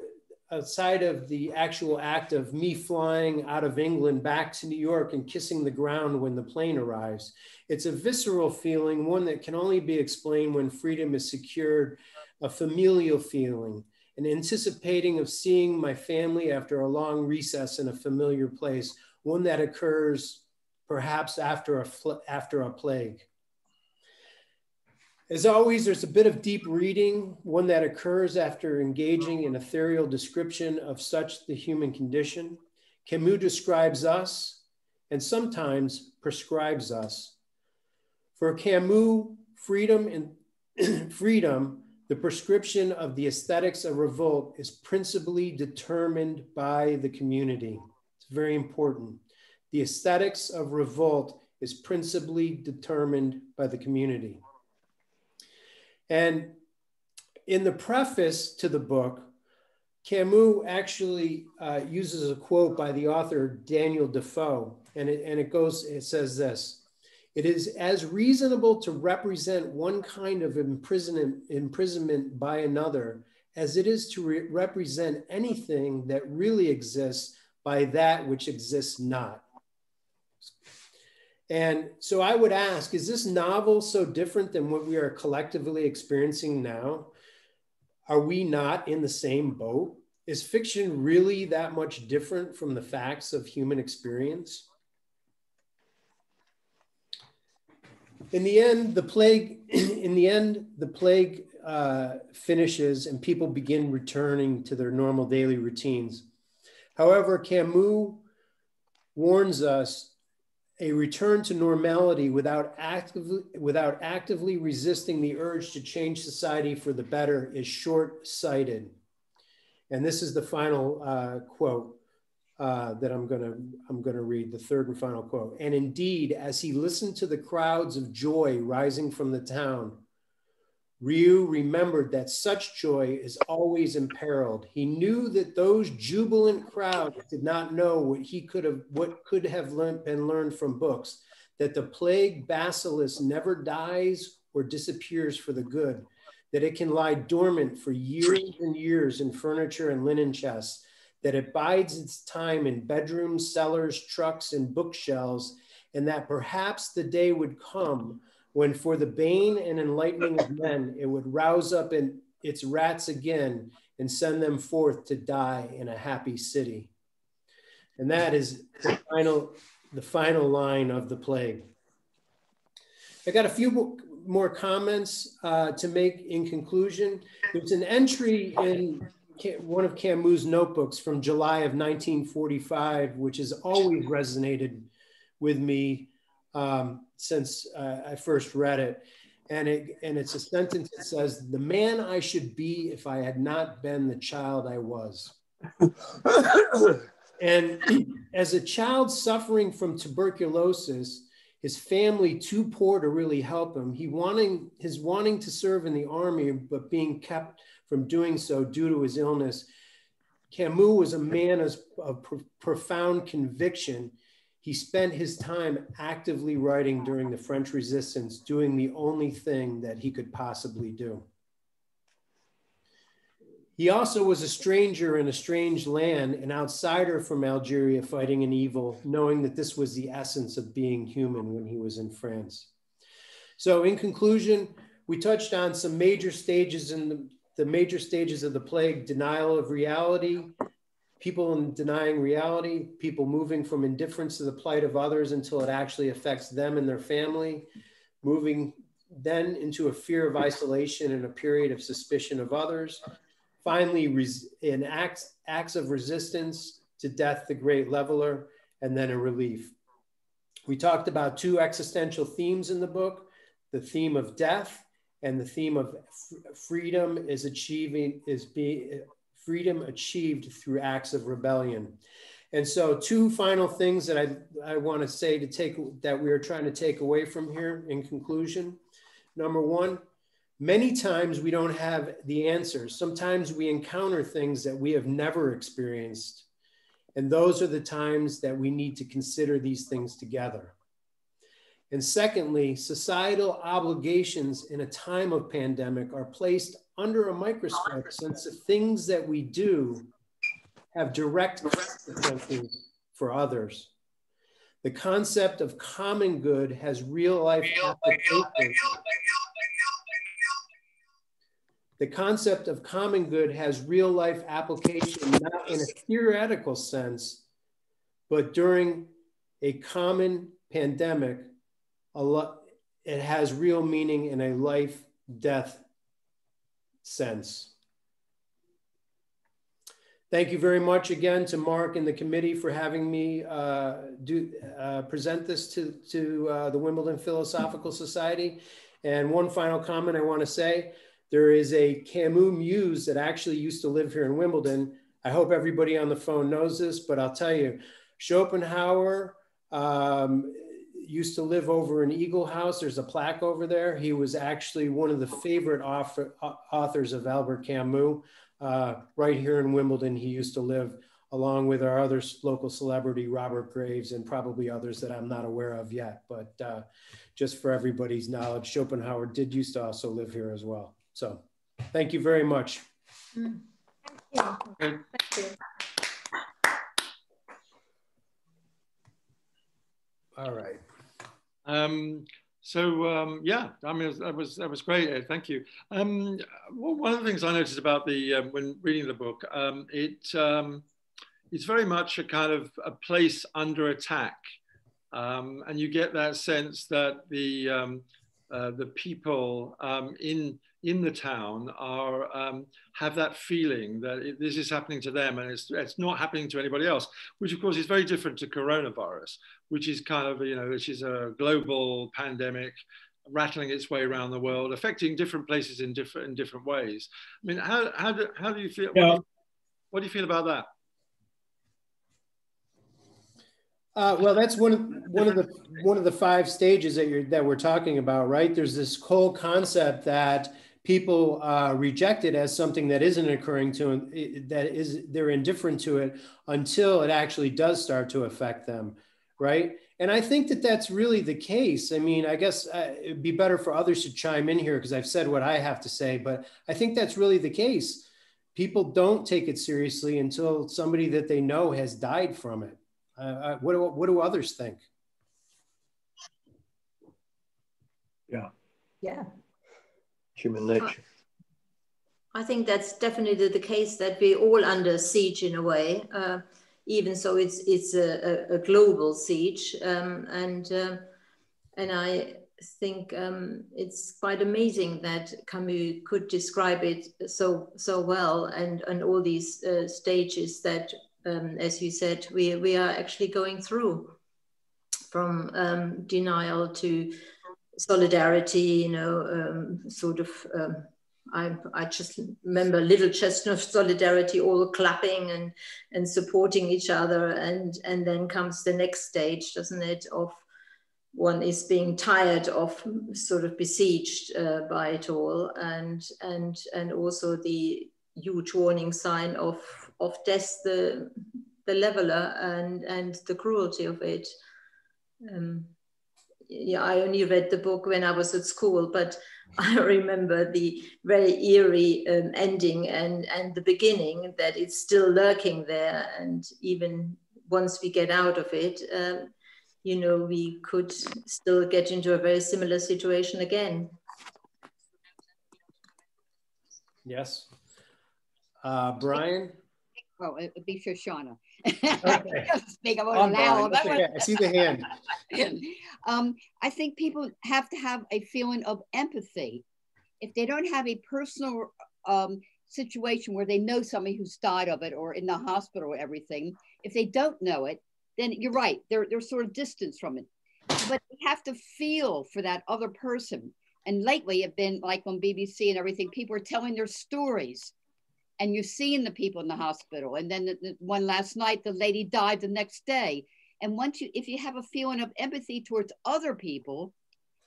outside of the actual act of me flying out of England back to New York and kissing the ground when the plane arrives. It's a visceral feeling, one that can only be explained when freedom is secured, a familial feeling, an anticipating of seeing my family after a long recess in a familiar place, one that occurs perhaps after a, after a plague. As always, there's a bit of deep reading, one that occurs after engaging in ethereal description of such the human condition. Camus describes us and sometimes prescribes us. For Camus, freedom and freedom, the prescription of the aesthetics of revolt is principally determined by the community. It's very important. The aesthetics of revolt is principally determined by the community. And in the preface to the book, Camus actually uh, uses a quote by the author Daniel Defoe, and it, and it goes, it says this: it is as reasonable to represent one kind of imprisonment, imprisonment by another as it is to re- represent anything that really exists by that which exists not. And so I would ask, is this novel so different than what we are collectively experiencing now? Are we not in the same boat? Is fiction really that much different from the facts of human experience? In the end, the plague, in the end, the plague uh, finishes and people begin returning to their normal daily routines. However, Camus warns us, a return to normality without actively, without actively resisting the urge to change society for the better is short-sighted. And this is the final uh, quote uh, that I'm gonna, I'm gonna read, the third and final quote. And indeed, as he listened to the crowds of joy rising from the town, Rieux remembered that such joy is always imperiled. He knew that those jubilant crowds did not know what he could have, what could have learned, been learned from books, that the plague bacillus never dies or disappears for the good, that it can lie dormant for years and years in furniture and linen chests, that it bides its time in bedrooms, cellars, trucks, and bookshelves, and that perhaps the day would come when for the bane and enlightening of men, it would rouse up in its rats again and send them forth to die in a happy city. And that is the final, the final line of the plague. I got a few more comments uh, to make in conclusion. There's an entry in one of Camus' notebooks from July of nineteen forty-five, which has always resonated with me Um, since uh, I first read it. And it and it's a sentence that says, "The man I should be if I had not been the child I was." And as a child suffering from tuberculosis, his family too poor to really help him, he wanting his wanting to serve in the army, but being kept from doing so due to his illness. Camus was a man of, of pro profound conviction. He spent his time actively writing during the French Resistance, doing the only thing that he could possibly do. He also was a stranger in a strange land, an outsider from Algeria fighting an evil, knowing that this was the essence of being human when he was in France. So in conclusion, we touched on some major stages in the, the major stages of the plague: denial of reality, people in denying reality, people moving from indifference to the plight of others until it actually affects them and their family, moving then into a fear of isolation and a period of suspicion of others. Finally, res in acts, acts of resistance to death, the great leveler, and then a relief. We talked about two existential themes in the book: the theme of death and the theme of freedom is achieving, is being, freedom achieved through acts of rebellion. And so two final things that I, I want to say to take that we are trying to take away from here in conclusion. Number one, many times we don't have the answers. Sometimes we encounter things that we have never experienced. And those are the times that we need to consider these things together. And secondly, societal obligations in a time of pandemic are placed under a microscope, since the things that we do have direct consequences for others. The concept of common good has real life applications. The concept of common good has real life application, not in a theoretical sense, but during a common pandemic, a lot, it has real meaning in a life-death sense. Thank you very much again to Mark and the committee for having me uh, do, uh, present this to, to uh, the Wimbledon Philosophical Society. And one final comment I want to say, there is a Camus muse that actually used to live here in Wimbledon. I hope everybody on the phone knows this, but I'll tell you, Schopenhauer um, used to live over in Eagle House. There's a plaque over there. He was actually one of the favorite author, authors of Albert Camus. Uh, right here in Wimbledon, he used to live along with our other local celebrity, Robert Graves, and probably others that I'm not aware of yet. But uh, just for everybody's knowledge, Schopenhauer did used to also live here as well. So thank you very much. Thank you. Thank you. All right. Um, so um, yeah, I mean, that was that was great, Ed. Thank you. Um, one of the things I noticed about the um, when reading the book, um, it um, it's very much a kind of a place under attack, um, and you get that sense that the um, uh, the people um, in in the town are um, have that feeling that it, this is happening to them, and it's it's not happening to anybody else, which of course is very different to coronavirus, which is kind of, you know, which is a global pandemic rattling its way around the world, affecting different places in different in different ways. I mean, how how do, how do you feel? Yeah. What, do you, what do you feel about that? Uh, well, that's one of, one of the one of the five stages that you're that we're talking about, right? There's this whole concept that people uh, reject it as something that isn't occurring to them, that is, they're indifferent to it until it actually does start to affect them, right? And I think that that's really the case. I mean, I guess uh, it'd be better for others to chime in here because I've said what I have to say, but I think that's really the case. People don't take it seriously until somebody that they know has died from it. Uh, what, do, what do others think? Yeah. Yeah. Human nature. I think that's definitely the case, that we're all under siege in a way, uh, even so it's it's a, a, a global siege. Um, and, uh, and I think um, it's quite amazing that Camus could describe it so, so well, and, and all these uh, stages that, Um, as you said, we, we are actually going through, from um, denial to solidarity, you know, um, sort of, um, I, I just remember little chestnut of solidarity, all clapping and, and supporting each other. And, and then comes the next stage, doesn't it, of one is being tired of sort of besieged uh, by it all. And, and, and also the huge warning sign of, of death, the, the leveler and, and the cruelty of it. Um, yeah, I only read the book when I was at school, but I remember the very eerie um, ending and, and the beginning, that it's still lurking there. And even once we get out of it, um, you know, we could still get into a very similar situation again. Yes. Uh, Brian? Oh, it'd be Shoshana. Okay. Speak, I, won't allow them. Okay. I see the hand. um, I think people have to have a feeling of empathy. If they don't have a personal um, situation where they know somebody who's died of it or in the hospital or everything, if they don't know it, then you're right, they're, they're sort of distanced from it. But they have to feel for that other person. And lately I've been like on B B C and everything, people are telling their stories. And you're seeing the people in the hospital. And then the, the one last night, the lady died the next day. And once you, if you have a feeling of empathy towards other people,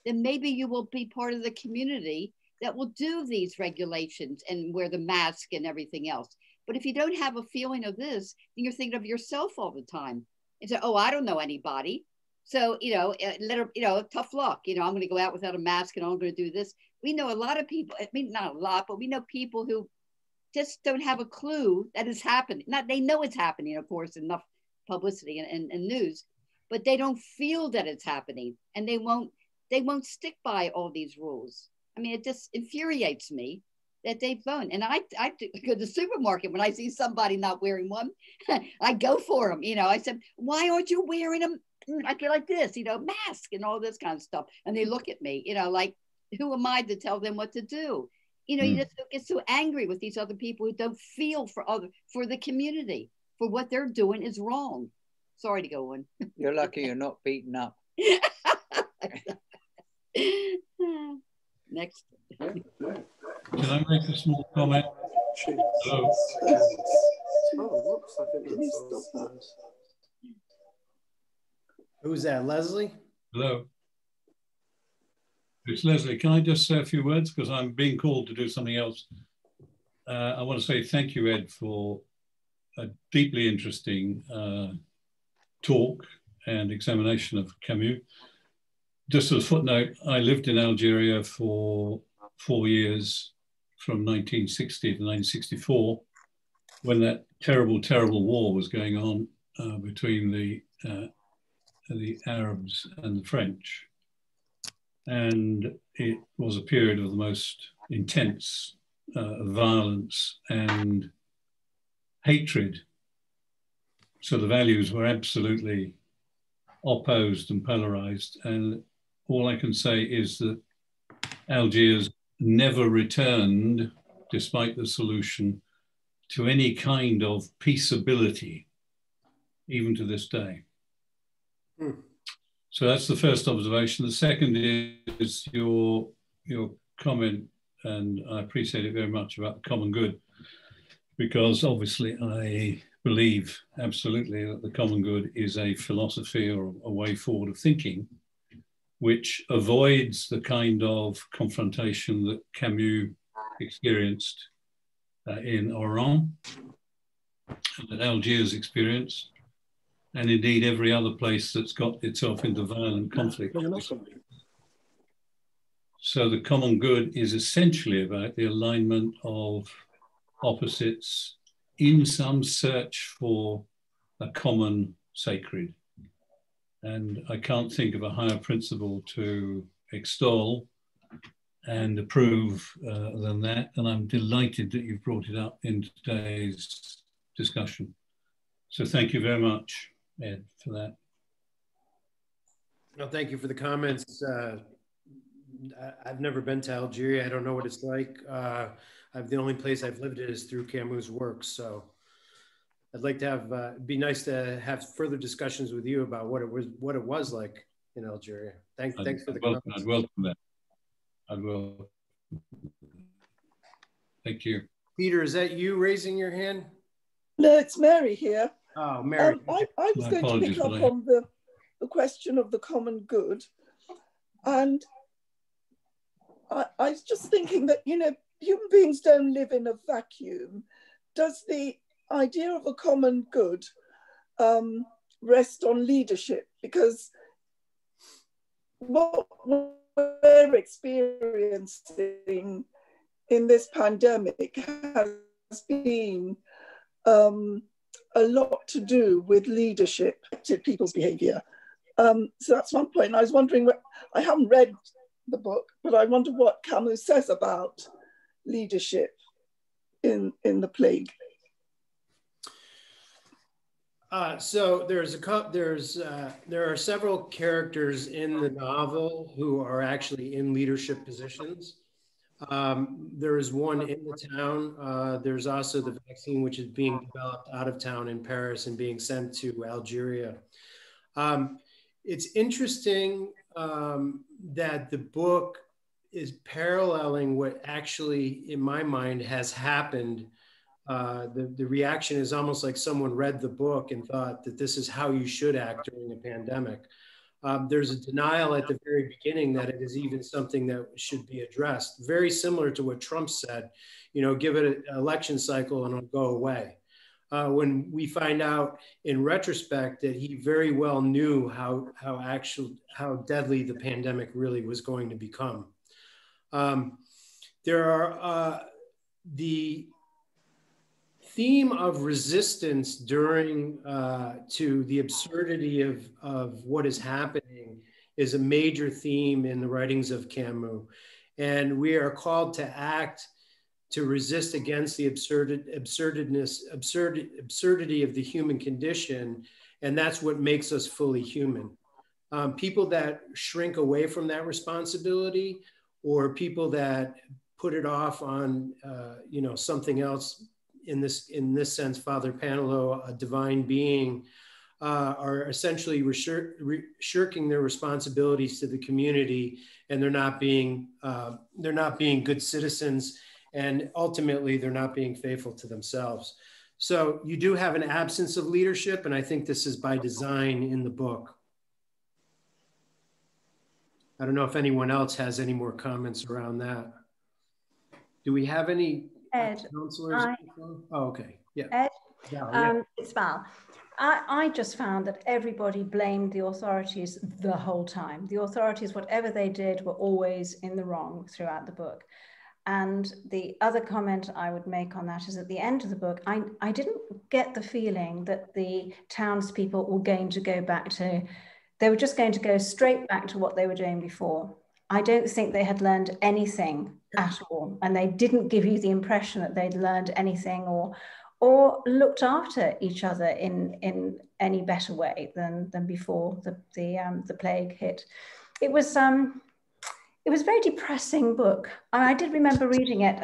then maybe you will be part of the community that will do these regulations and wear the mask and everything else. But if you don't have a feeling of this, then you're thinking of yourself all the time. And say, oh, I don't know anybody. So, you know, let her, you know, tough luck. You know, I'm gonna go out without a mask and I'm gonna do this. We know a lot of people, I mean, not a lot, but we know people who just don't have a clue that it's happening. Not, they know it's happening, of course, enough publicity and, and, and news, but they don't feel that it's happening, and they won't, they won't stick by all these rules. I mean, it just infuriates me that they've blown. And I, I go to the supermarket when I see somebody not wearing one, I go for them. You know, I said, why aren't you wearing them? I feel like this, you know, mask and all this kind of stuff. And they look at me, you know, like, who am I to tell them what to do? You know, you just get so angry with these other people who don't feel for other, for the community, for what they're doing is wrong. Sorry to go on. You're lucky you're not beaten up. Next. Can I make a small comment? Hello. Oh, whoops, I think it's stopped. Who's that, Leslie? Hello. It's Leslie. Can I just say a few words? Because I'm being called to do something else. Uh, I want to say thank you, Ed, for a deeply interesting uh, talk and examination of Camus. Just as a footnote, I lived in Algeria for four years from nineteen sixty to nineteen sixty-four, when that terrible, terrible war was going on uh, between the, uh, the Arabs and the French. And it was a period of the most intense uh, violence and hatred. So the values were absolutely opposed and polarized. And all I can say is that Algiers never returned, despite the solution, to any kind of peaceability, even to this day. Hmm. So that's the first observation. The second is your, your comment, and I appreciate it very much, about the common good, because obviously I believe absolutely that the common good is a philosophy or a way forward of thinking, which avoids the kind of confrontation that Camus experienced uh, in Oran, that Algiers experienced, and indeed every other place that's got itself into violent conflict. So the common good is essentially about the alignment of opposites in some search for a common sacred. And I can't think of a higher principle to extol and approve uh, than that. And I'm delighted that you've brought it up in today's discussion. So thank you very much, Ed, for that. No, thank you for the comments. Uh, I've never been to Algeria. I don't know what it's like. Uh, I've, the only place I've lived is through Camus' works. So I'd like to have, uh, it'd be nice to have further discussions with you about what it was, what it was like in Algeria. Thanks, I'd, thanks for the I'd welcome, I'd welcome that. I will. Thank you. Peter, is that you raising your hand? No, it's Mary here. Oh, Mary. Um, I, I was My going to pick up on the, the question of the common good. And I, I was just thinking that, you know, human beings don't live in a vacuum. Does the idea of a common good um, rest on leadership? Because what we're experiencing in this pandemic has been um, a lot to do with leadership, to people's behavior. Um, so that's one point. I was wondering, what, I haven't read the book, but I wonder what Camus says about leadership in, in The Plague. Uh, so there's a there's uh, there are several characters in the novel who are actually in leadership positions. Um, there is one in the town. Uh, there's also the vaccine, which is being developed out of town in Paris and being sent to Algeria. Um, it's interesting um, that the book is paralleling what actually, in my mind, has happened. Uh, the, the reaction is almost like someone read the book and thought that this is how you should act during a pandemic. Um, there's a denial at the very beginning that it is even something that should be addressed. Very similar to what Trump said, you know, give it an election cycle and it'll go away. Uh, when we find out in retrospect that he very well knew how, how, actual, how deadly the pandemic really was going to become. Um, there are uh, the theme of resistance during uh, to the absurdity of, of what is happening is a major theme in the writings of Camus. And we are called to act, to resist against the absurd, absurdness, absurd, absurdity of the human condition. And that's what makes us fully human. Um, people that shrink away from that responsibility, or people that put it off on uh, you know, something else, in this, in this sense, Father Paneloux, a divine being, uh, are essentially shir shirking their responsibilities to the community, and they're not being, uh, they're not being good citizens, and ultimately they're not being faithful to themselves. So you do have an absence of leadership, and I think this is by design in the book. I don't know if anyone else has any more comments around that. Do we have any Ed, I, oh, okay. Yeah. Ed, yeah, yeah. Um, it's Val. I, I just found that everybody blamed the authorities the whole time. The authorities, whatever they did, were always in the wrong throughout the book. And the other comment I would make on that is at the end of the book, I, I didn't get the feeling that the townspeople were going to go back to, they were just going to go straight back to what they were doing before. I don't think they had learned anything at all, and they didn't give you the impression that they'd learned anything or or looked after each other in in any better way than than before the the um, the plague hit. It was um it was a very depressing book. I did remember reading it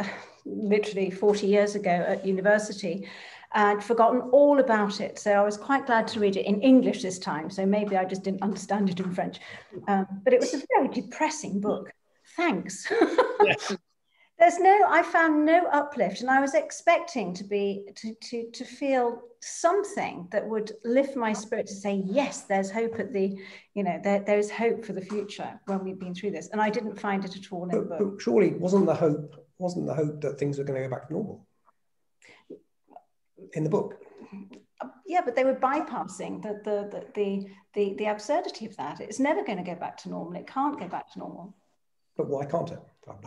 literally forty years ago at university. I'd forgotten all about it, so I was quite glad to read it in English this time, so maybe I just didn't understand it in French. Um, but it was a very depressing book. Thanks. Yes. There's no, I found no uplift, and I was expecting to be, to, to, to feel something that would lift my spirit to say, yes, there's hope at the, you know, there, there's hope for the future when we've been through this, and I didn't find it at all in the book. But surely wasn't the hope, wasn't the hope that things were going to go back to normal? In the book, yeah, but they were bypassing the the the the the absurdity of that. It's never going to go back to normal. It can't go back to normal. But why can't it?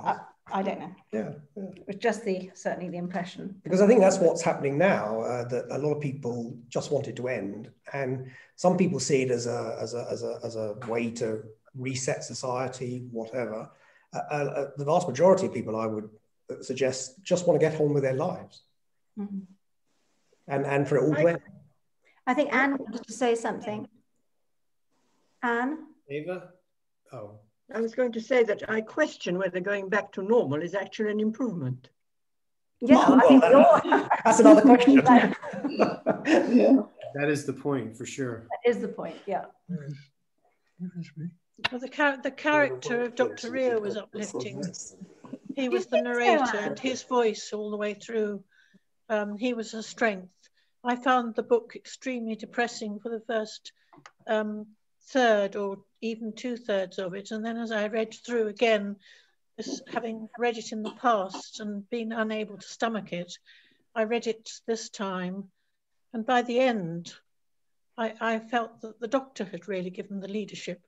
I, I don't know. Yeah, yeah. It's just the certainly the impression. Because I think that's what's happening now. Uh, that a lot of people just want it to end, and some people see it as a as a as a as a way to reset society, whatever. Uh, uh, the vast majority of people, I would suggest, just want to get on with their lives. Mm-hmm. And, and for it all to end. I think Anne wanted to say something. Anne? Ava? Oh. I was going to say that I question whether going back to normal is actually an improvement. Yeah, oh, I think well, that's another question. Yeah. That is the point, for sure. That is the point, yeah. Well, the, char the character of Doctor Rieux was uplifting. He was the narrator, and his voice all the way through. Um, he was a strength. I found the book extremely depressing for the first um, third or even two thirds of it. And then as I read through again, having read it in the past and been unable to stomach it, I read it this time. And by the end, I, I felt that the doctor had really given the leadership.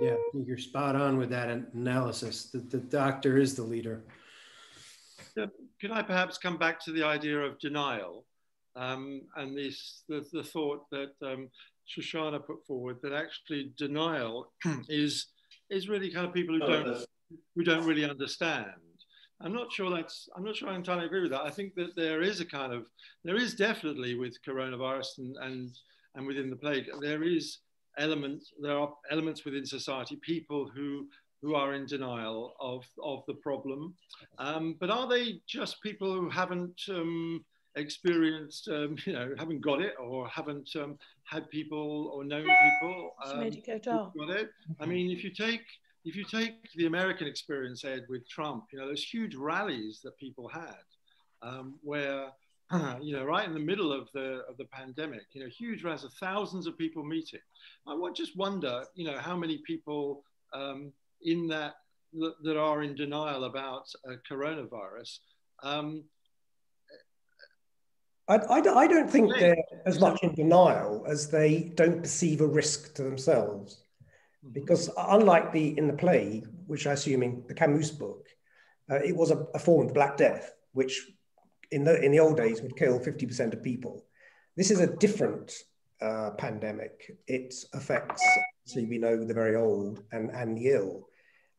Yeah, you're spot on with that analysis. The, the doctor is the leader. Yeah. Could I perhaps come back to the idea of denial um, and this, the, the thought that um, Shoshana put forward, that actually denial is, is really kind of people who don't, who don't really understand. I'm not sure that's, I'm not sure I entirely agree with that. I think that there is a kind of, there is definitely with coronavirus and, and, and within the plague, there is elements, there are elements within society, people who who are in denial of, of the problem. Um, but are they just people who haven't um, experienced, um, you know, haven't got it, or haven't um, had people or known people um, made it go down. Got it? I mean, if you take, if you take the American experience, Ed, with Trump, you know, those huge rallies that people had um, where, you know, right in the middle of the of the pandemic, you know, huge rallies of thousands of people meeting. I would just wonder, you know, how many people, um, in that that are in denial about uh, coronavirus. Um, I, I, I don't think they're as much in denial as they don't perceive a risk to themselves. Because unlike the in the plague, which I assuming the Camus book, uh, it was a, a form of the Black Death, which in the, in the old days would kill fifty percent of people. This is a different uh, pandemic. It affects, so we know, the very old and, and the ill.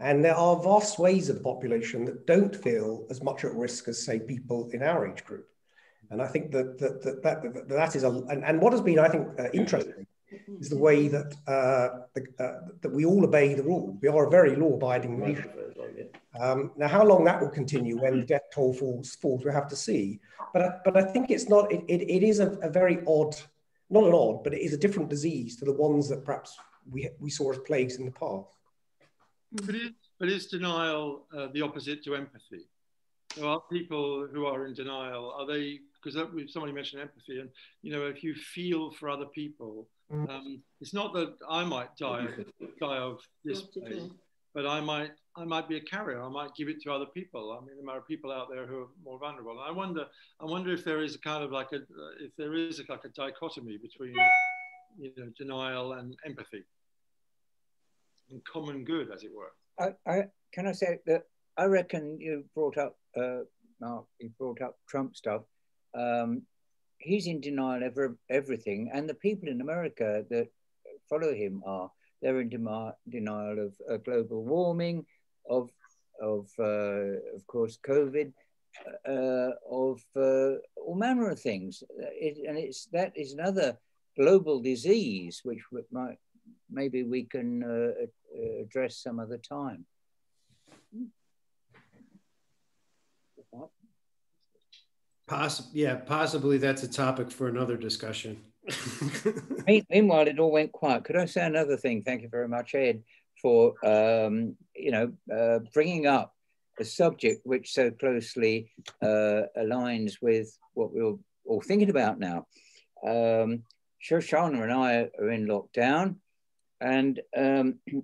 And there are vast ways of the population that don't feel as much at risk as, say, people in our age group. And I think that that, that, that, that is, a, and, and what has been, I think, uh, interesting is the way that, uh, the, uh, that we all obey the rules. We are a very law-abiding nation. Um, now, how long that will continue when the death toll falls, falls we'll have to see. But I, but I think it's not, it, it, it is a, a very odd, not an odd, but it is a different disease to the ones that perhaps We, we saw as plagues in the past. But is, but is denial uh, the opposite to empathy? So are people who are in denial, are they, because somebody mentioned empathy, and you know, if you feel for other people, um, it's not that I might die, die of this plague, but I might, I might be a carrier, I might give it to other people. I mean, there are people out there who are more vulnerable. And I wonder, I wonder if there is a kind of like a, if there is a, like a dichotomy between, you know, denial and empathy. And common good, as it were. I, I, can I say that I reckon you brought up, uh, Mark, you brought up Trump stuff. Um, he's in denial of everything, and the people in America that follow him are, they're in denial of uh, global warming, of, of, uh, of course, COVID, uh, of uh, all manner of things. It, and it's, that is another global disease, which might, maybe we can uh, address some other time. Possib- yeah, possibly that's a topic for another discussion. Meanwhile, it all went quiet. Could I say another thing? Thank you very much, Ed, for um, you know uh, bringing up a subject which so closely uh, aligns with what we're all thinking about now. Um, Shoshana and I are in lockdown, and um, we,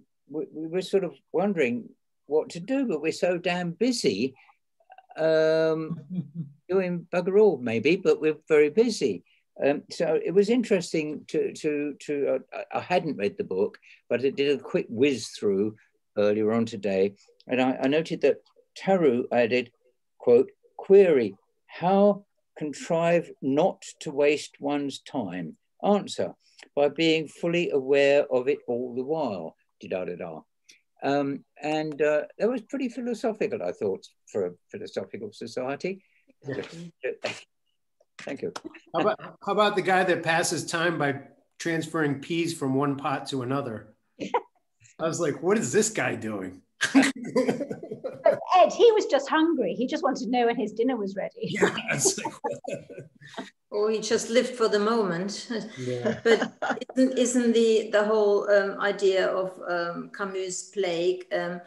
we were sort of wondering what to do, but we're so damn busy um, doing bugger all, maybe, but we're very busy. Um, so it was interesting to, to, to uh, I hadn't read the book, but I did a quick whiz through earlier on today, and I, I noted that Tarrou added, quote, query, how contrive not to waste one's time? Answer, by being fully aware of it all the while, da-da-da-da. Um, and uh, that was pretty philosophical, I thought, for a philosophical society. Thank you. How about, how about the guy that passes time by transferring peas from one pot to another? I was like, what is this guy doing? Ed, he was just hungry. He just wanted to know when his dinner was ready. Yeah, Or he just lived for the moment. Yeah. But isn't, isn't the, the whole um, idea of um, Camus' Plague, um,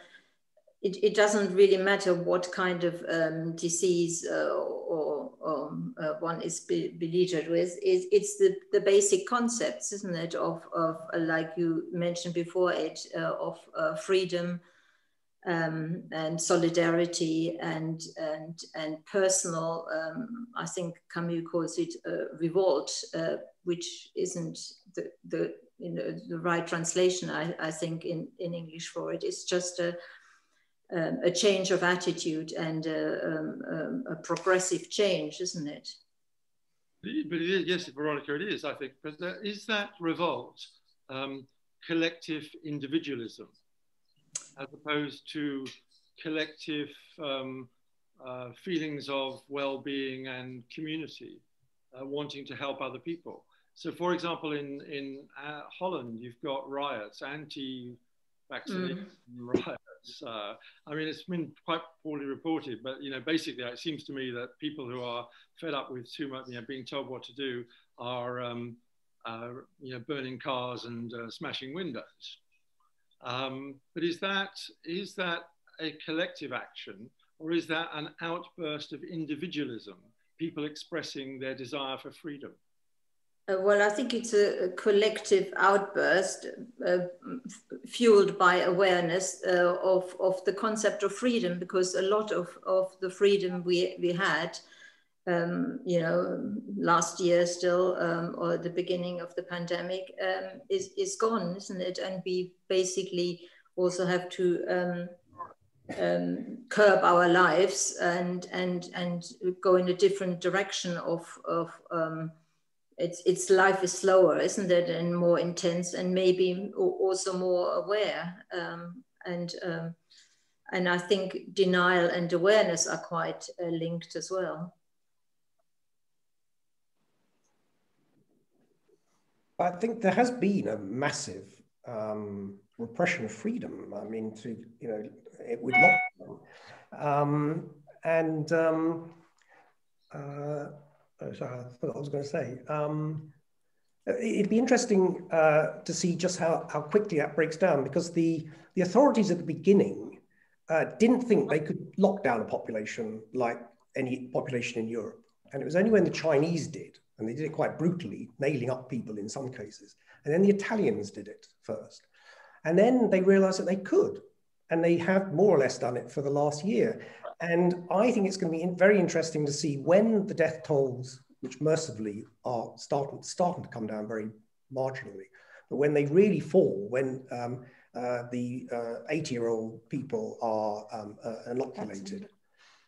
it, it doesn't really matter what kind of um, disease uh, or, or uh, one is be belittled with, it, it's the, the basic concepts, isn't it, of, of uh, like you mentioned before, it uh, of uh, freedom um, and solidarity and and and personal, um, I think Camus calls it uh, revolt, uh, which isn't the, the, you know, the right translation, I, I think, in, in English for it. It's just a, um, a change of attitude and a, um, um, a progressive change, isn't it? But it is, yes, Veronica, it is, I think. But is that revolt um, collective individualism, as opposed to collective um, uh, feelings of well-being and community, uh, wanting to help other people? So, for example, in, in uh, Holland, you've got riots, anti-vaccination mm. riots. Uh, I mean, it's been quite poorly reported, but, you know, basically it seems to me that people who are fed up with too much, you know, being told what to do are, um, uh, you know, burning cars and uh, smashing windows. Um, but is that, is that a collective action, or is that an outburst of individualism, people expressing their desire for freedom? Uh, well, I think it's a, a collective outburst uh, fueled by awareness uh, of, of the concept of freedom, because a lot of, of the freedom we, we had, um, you know, last year still, um, or the beginning of the pandemic, um, is, is gone, isn't it? And we basically also have to um, um, curb our lives and, and, and go in a different direction of, of um, it's, it's life is slower, isn't it? And more intense, and maybe also more aware. Um, and, um, and I think denial and awareness are quite uh, linked as well. I think there has been a massive um, repression of freedom. I mean, to, you know, it would lock them. Um, and um, uh, sorry, I forgot what I was going to say. Um, it'd be interesting uh, to see just how, how quickly that breaks down, because the, the authorities at the beginning uh, didn't think they could lock down a population like any population in Europe. And it was only when the Chinese did, and they did it quite brutally, nailing up people in some cases. And then the Italians did it first. And then they realized that they could. And they have more or less done it for the last year. And I think it's going to be very interesting to see when the death tolls, which mercifully are starting, starting to come down very marginally, but when they really fall, when um, uh, the eighty-year-old uh, people are um, uh, inoculated.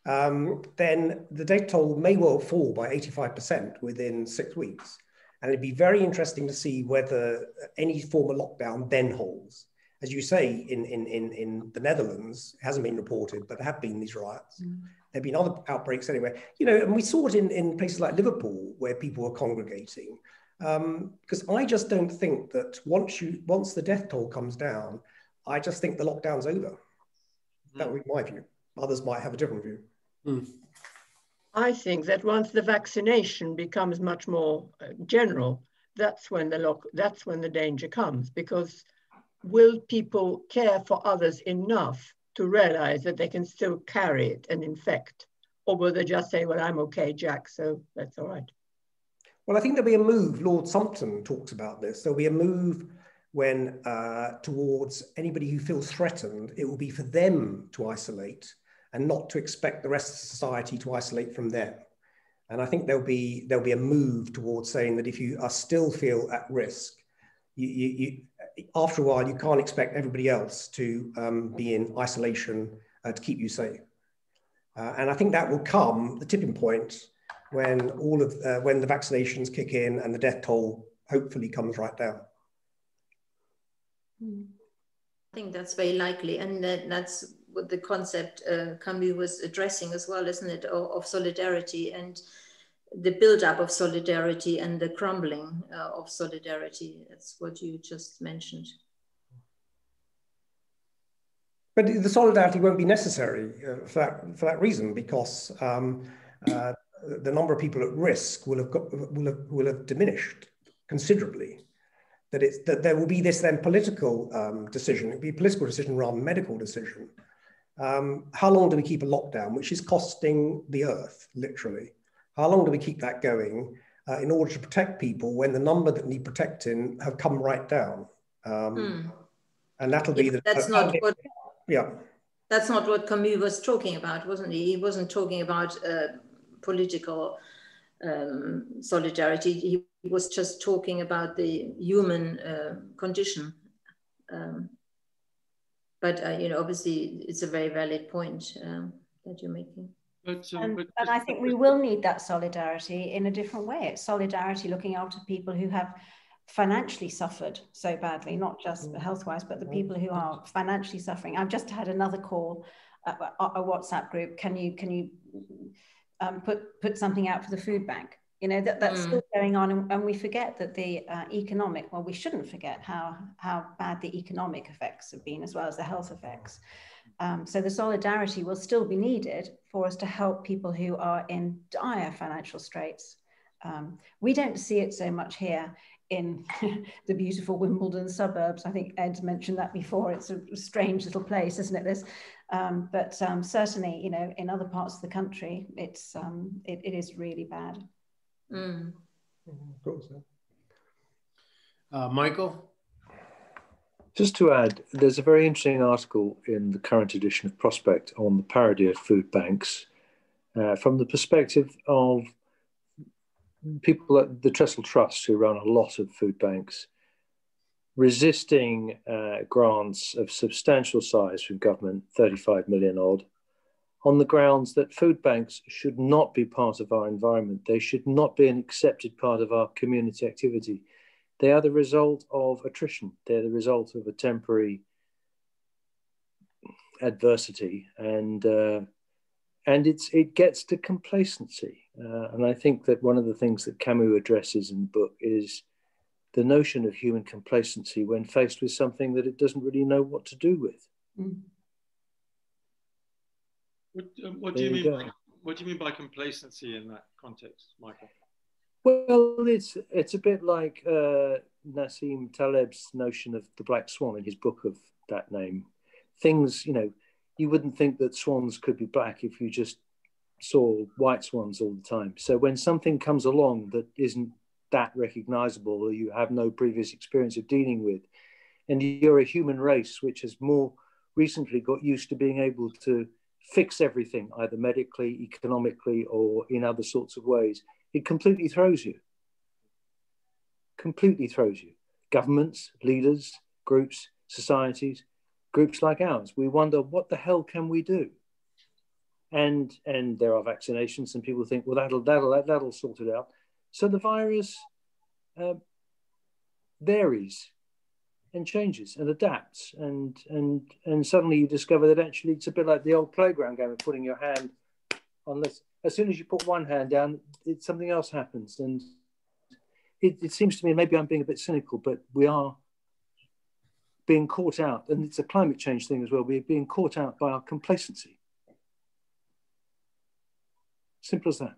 Um, then the death toll may well fall by eighty-five percent within six weeks. And it'd be very interesting to see whether any form of lockdown then holds. As you say, in, in, in, in the Netherlands, it hasn't been reported, but there have been these riots. Mm. There've been other outbreaks anyway. You know, and we saw it in, in places like Liverpool, where people were congregating. Um, because I just don't think that once you, once the death toll comes down, I just think the lockdown's over. Mm. That would be my view. Others might have a different view. Mm. I think that once the vaccination becomes much more general, that's when the lock, that's when the danger comes, because will people care for others enough to realize that they can still carry it and infect? Or will they just say, well, I'm okay, Jack, so that's all right? Well, I think there'll be a move, Lord Sumpton talks about this, there'll be a move when uh, towards anybody who feels threatened, it will be for them to isolate, and not to expect the rest of society to isolate from them. And I think there'll be, there'll be a move towards saying that if you are still feel at risk, you, you, you, after a while, you can't expect everybody else to um, be in isolation uh, to keep you safe. Uh, and I think that will come, the tipping point, when, all of, uh, when the vaccinations kick in and the death toll hopefully comes right down. I think that's very likely, and that, that's what the concept uh, Camus was addressing as well, isn't it, of, of solidarity and the build-up of solidarity and the crumbling uh, of solidarity. That's what you just mentioned. But the solidarity won't be necessary uh, for, that, for that reason, because um, uh, the number of people at risk will have got, will have will have diminished considerably. That it's that there will be this then political um, decision. It'll be a political decision rather than medical decision. Um, how long do we keep a lockdown, which is costing the earth literally? How long do we keep that going uh, in order to protect people when the number that need protecting have come right down? Um, mm. And that'll yeah, be the. That's uh, not what. Yeah. That's not what Camus was talking about, wasn't he? He wasn't talking about uh, political um, solidarity. He was just talking about the human uh, condition. Um, but, uh, you know, obviously, it's a very valid point um, that you're making. But, um, and, but, and I think we will need that solidarity in a different way. It's solidarity looking after people who have financially suffered so badly, not just health-wise, but the people who are financially suffering. I've just had another call, uh, a WhatsApp group. Can you can you um, put put something out for the food bank? You know that that's mm. still going on, and, and we forget that the uh, economic. Well, we shouldn't forget how how bad the economic effects have been, as well as the health effects. Um, so the solidarity will still be needed for us to help people who are in dire financial straits. Um, we don't see it so much here in the beautiful Wimbledon suburbs. I think Ed's mentioned that before. It's a strange little place, isn't it? This, um, but um, certainly, you know, in other parts of the country, it's um, it, it is really bad. Mm. Of course, yeah. uh, Michael, just to add, there's a very interesting article in the current edition of Prospect on the parody of food banks uh, from the perspective of people at the Trestle Trust, who run a lot of food banks, resisting uh, grants of substantial size from government, thirty-five million odd, on the grounds that food banks should not be part of our environment. They should not be an accepted part of our community activity. They are the result of attrition. They're the result of a temporary adversity, and uh, And it's, it gets to complacency. Uh, and I think that one of the things that Camus addresses in the book is the notion of human complacency when faced with something that it doesn't really know what to do with. Mm. What, um, what, do you mean by, what do you mean by complacency in that context, Michael? Well, it's, it's a bit like uh, Nassim Taleb's notion of the black swan in his book of that name. Things, you know, you wouldn't think that swans could be black if you just saw white swans all the time. So when something comes along that isn't that recognizable, or you have no previous experience of dealing with, and you're a human race which has more recently got used to being able to fix everything, either medically, economically, or in other sorts of ways, it completely throws you. Completely throws you. Governments, leaders, groups, societies, groups like ours, we wonder, what the hell can we do? And and there are vaccinations, and people think, well, that'll that'll that'll sort it out. So the virus uh, varies and changes and adapts, and and and suddenly you discover that actually it's a bit like the old playground game of putting your hand on this. As soon as you put one hand down, it, something else happens, and it, it seems to me, maybe I'm being a bit cynical, but we are being caught out, and it's a climate change thing as well, we're being caught out by our complacency. Simple as that.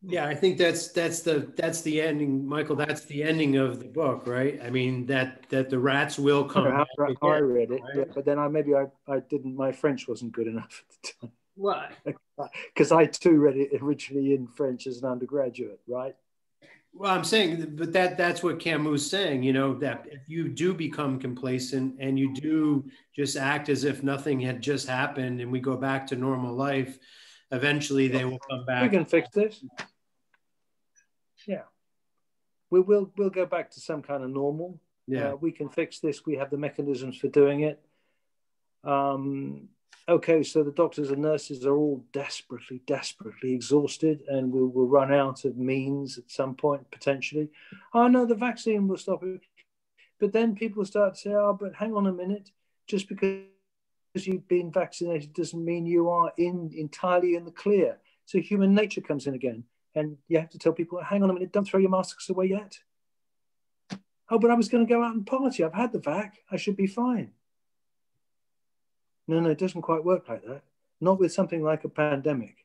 Yeah, I think that's that's the that's the ending, Michael. That's the ending of the book, right? I mean, that that the rats will come. I, back I, I read it, right? Yeah, but then I maybe I, I didn't. My French wasn't good enough at the time. Why? Because I too read it originally in French as an undergraduate, right? Well, I'm saying, but that that's what Camus is saying, you know, that if you do become complacent and you do just act as if nothing had just happened and we go back to normal life, eventually they will come back. We can fix this. Yeah. We will we'll go back to some kind of normal. Yeah. Uh, we can fix this. We have the mechanisms for doing it. Um, okay, so the doctors and nurses are all desperately, desperately exhausted, and we will run out of means at some point, potentially. Oh, no, the vaccine will stop it. But then people start to say, oh, but hang on a minute, just because you've been vaccinated doesn't mean you are in entirely in the clear. So human nature comes in again, and you have to tell people, hang on a minute, don't throw your masks away yet. Oh, but I was going to go out and party. I've had the vac. I should be fine. No, no, it doesn't quite work like that. Not with something like a pandemic.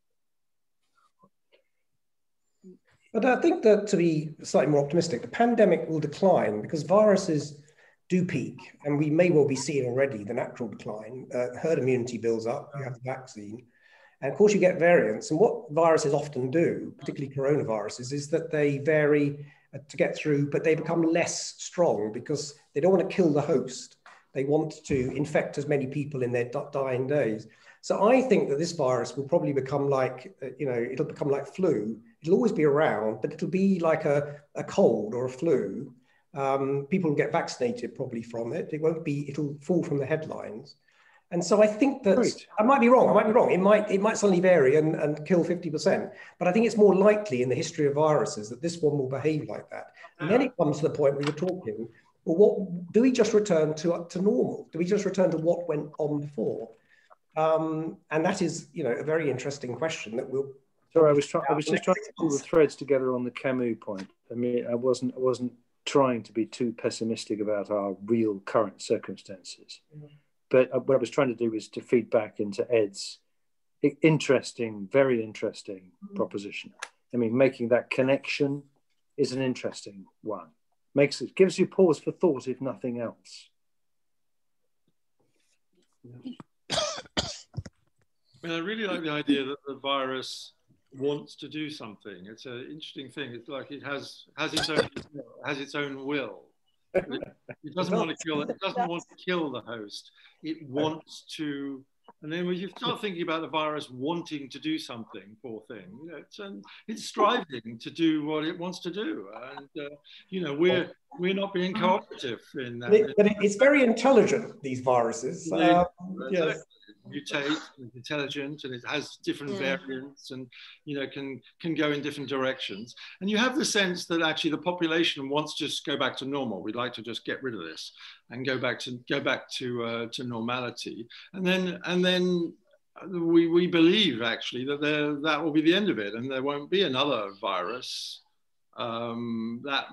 But I think that, to be slightly more optimistic, the pandemic will decline because viruses do peak, and we may well be seeing already the natural decline. Uh, herd immunity builds up, you have the vaccine, and of course you get variants. And what viruses often do, particularly coronaviruses, is that they vary to get through, but they become less strong because they don't want to kill the host. They want to infect as many people in their dying days. So I think that this virus will probably become like, you know, it'll become like flu. It'll always be around, but it'll be like a, a cold or a flu. Um, people will get vaccinated probably from it. It won't be, it'll fall from the headlines. And so I think that, right. I might be wrong, I might be wrong. It might, it might suddenly vary and, and kill fifty percent. But I think it's more likely in the history of viruses that this one will behave like that. And then it comes to the point we were talking, well, what, do we just return to, uh, to normal? Do we just return to what went on before? Um, and that is, you know, a very interesting question that we'll... Sorry, I was, try I was just trying to pull the threads together on the Camus point. I mean, I wasn't, I wasn't trying to be too pessimistic about our real current circumstances. Mm. But what I was trying to do was to feed back into Ed's interesting, very interesting mm. proposition. I mean, making that connection is an interesting one. Makes it, gives you pause for thought, if nothing else. I mean, I really like the idea that the virus wants to do something. It's an interesting thing. It's like it has has its own has its own will. It doesn't want to kill. It doesn't want to kill the host. It wants to, and then when you start thinking about the virus wanting to do something, poor thing, you know, it's and it's striving to do what it wants to do, and uh, you know, we're we're not being cooperative in that. It, but it's very intelligent. These viruses, they, um, yes. mutate, it's intelligent, and it has different yeah. variants, and you know can can go in different directions. And you have the sense that actually the population wants to just go back to normal. We'd like to just get rid of this and go back to go back to uh, to normality. And then and then we we believe actually that there that will be the end of it, and there won't be another virus um, that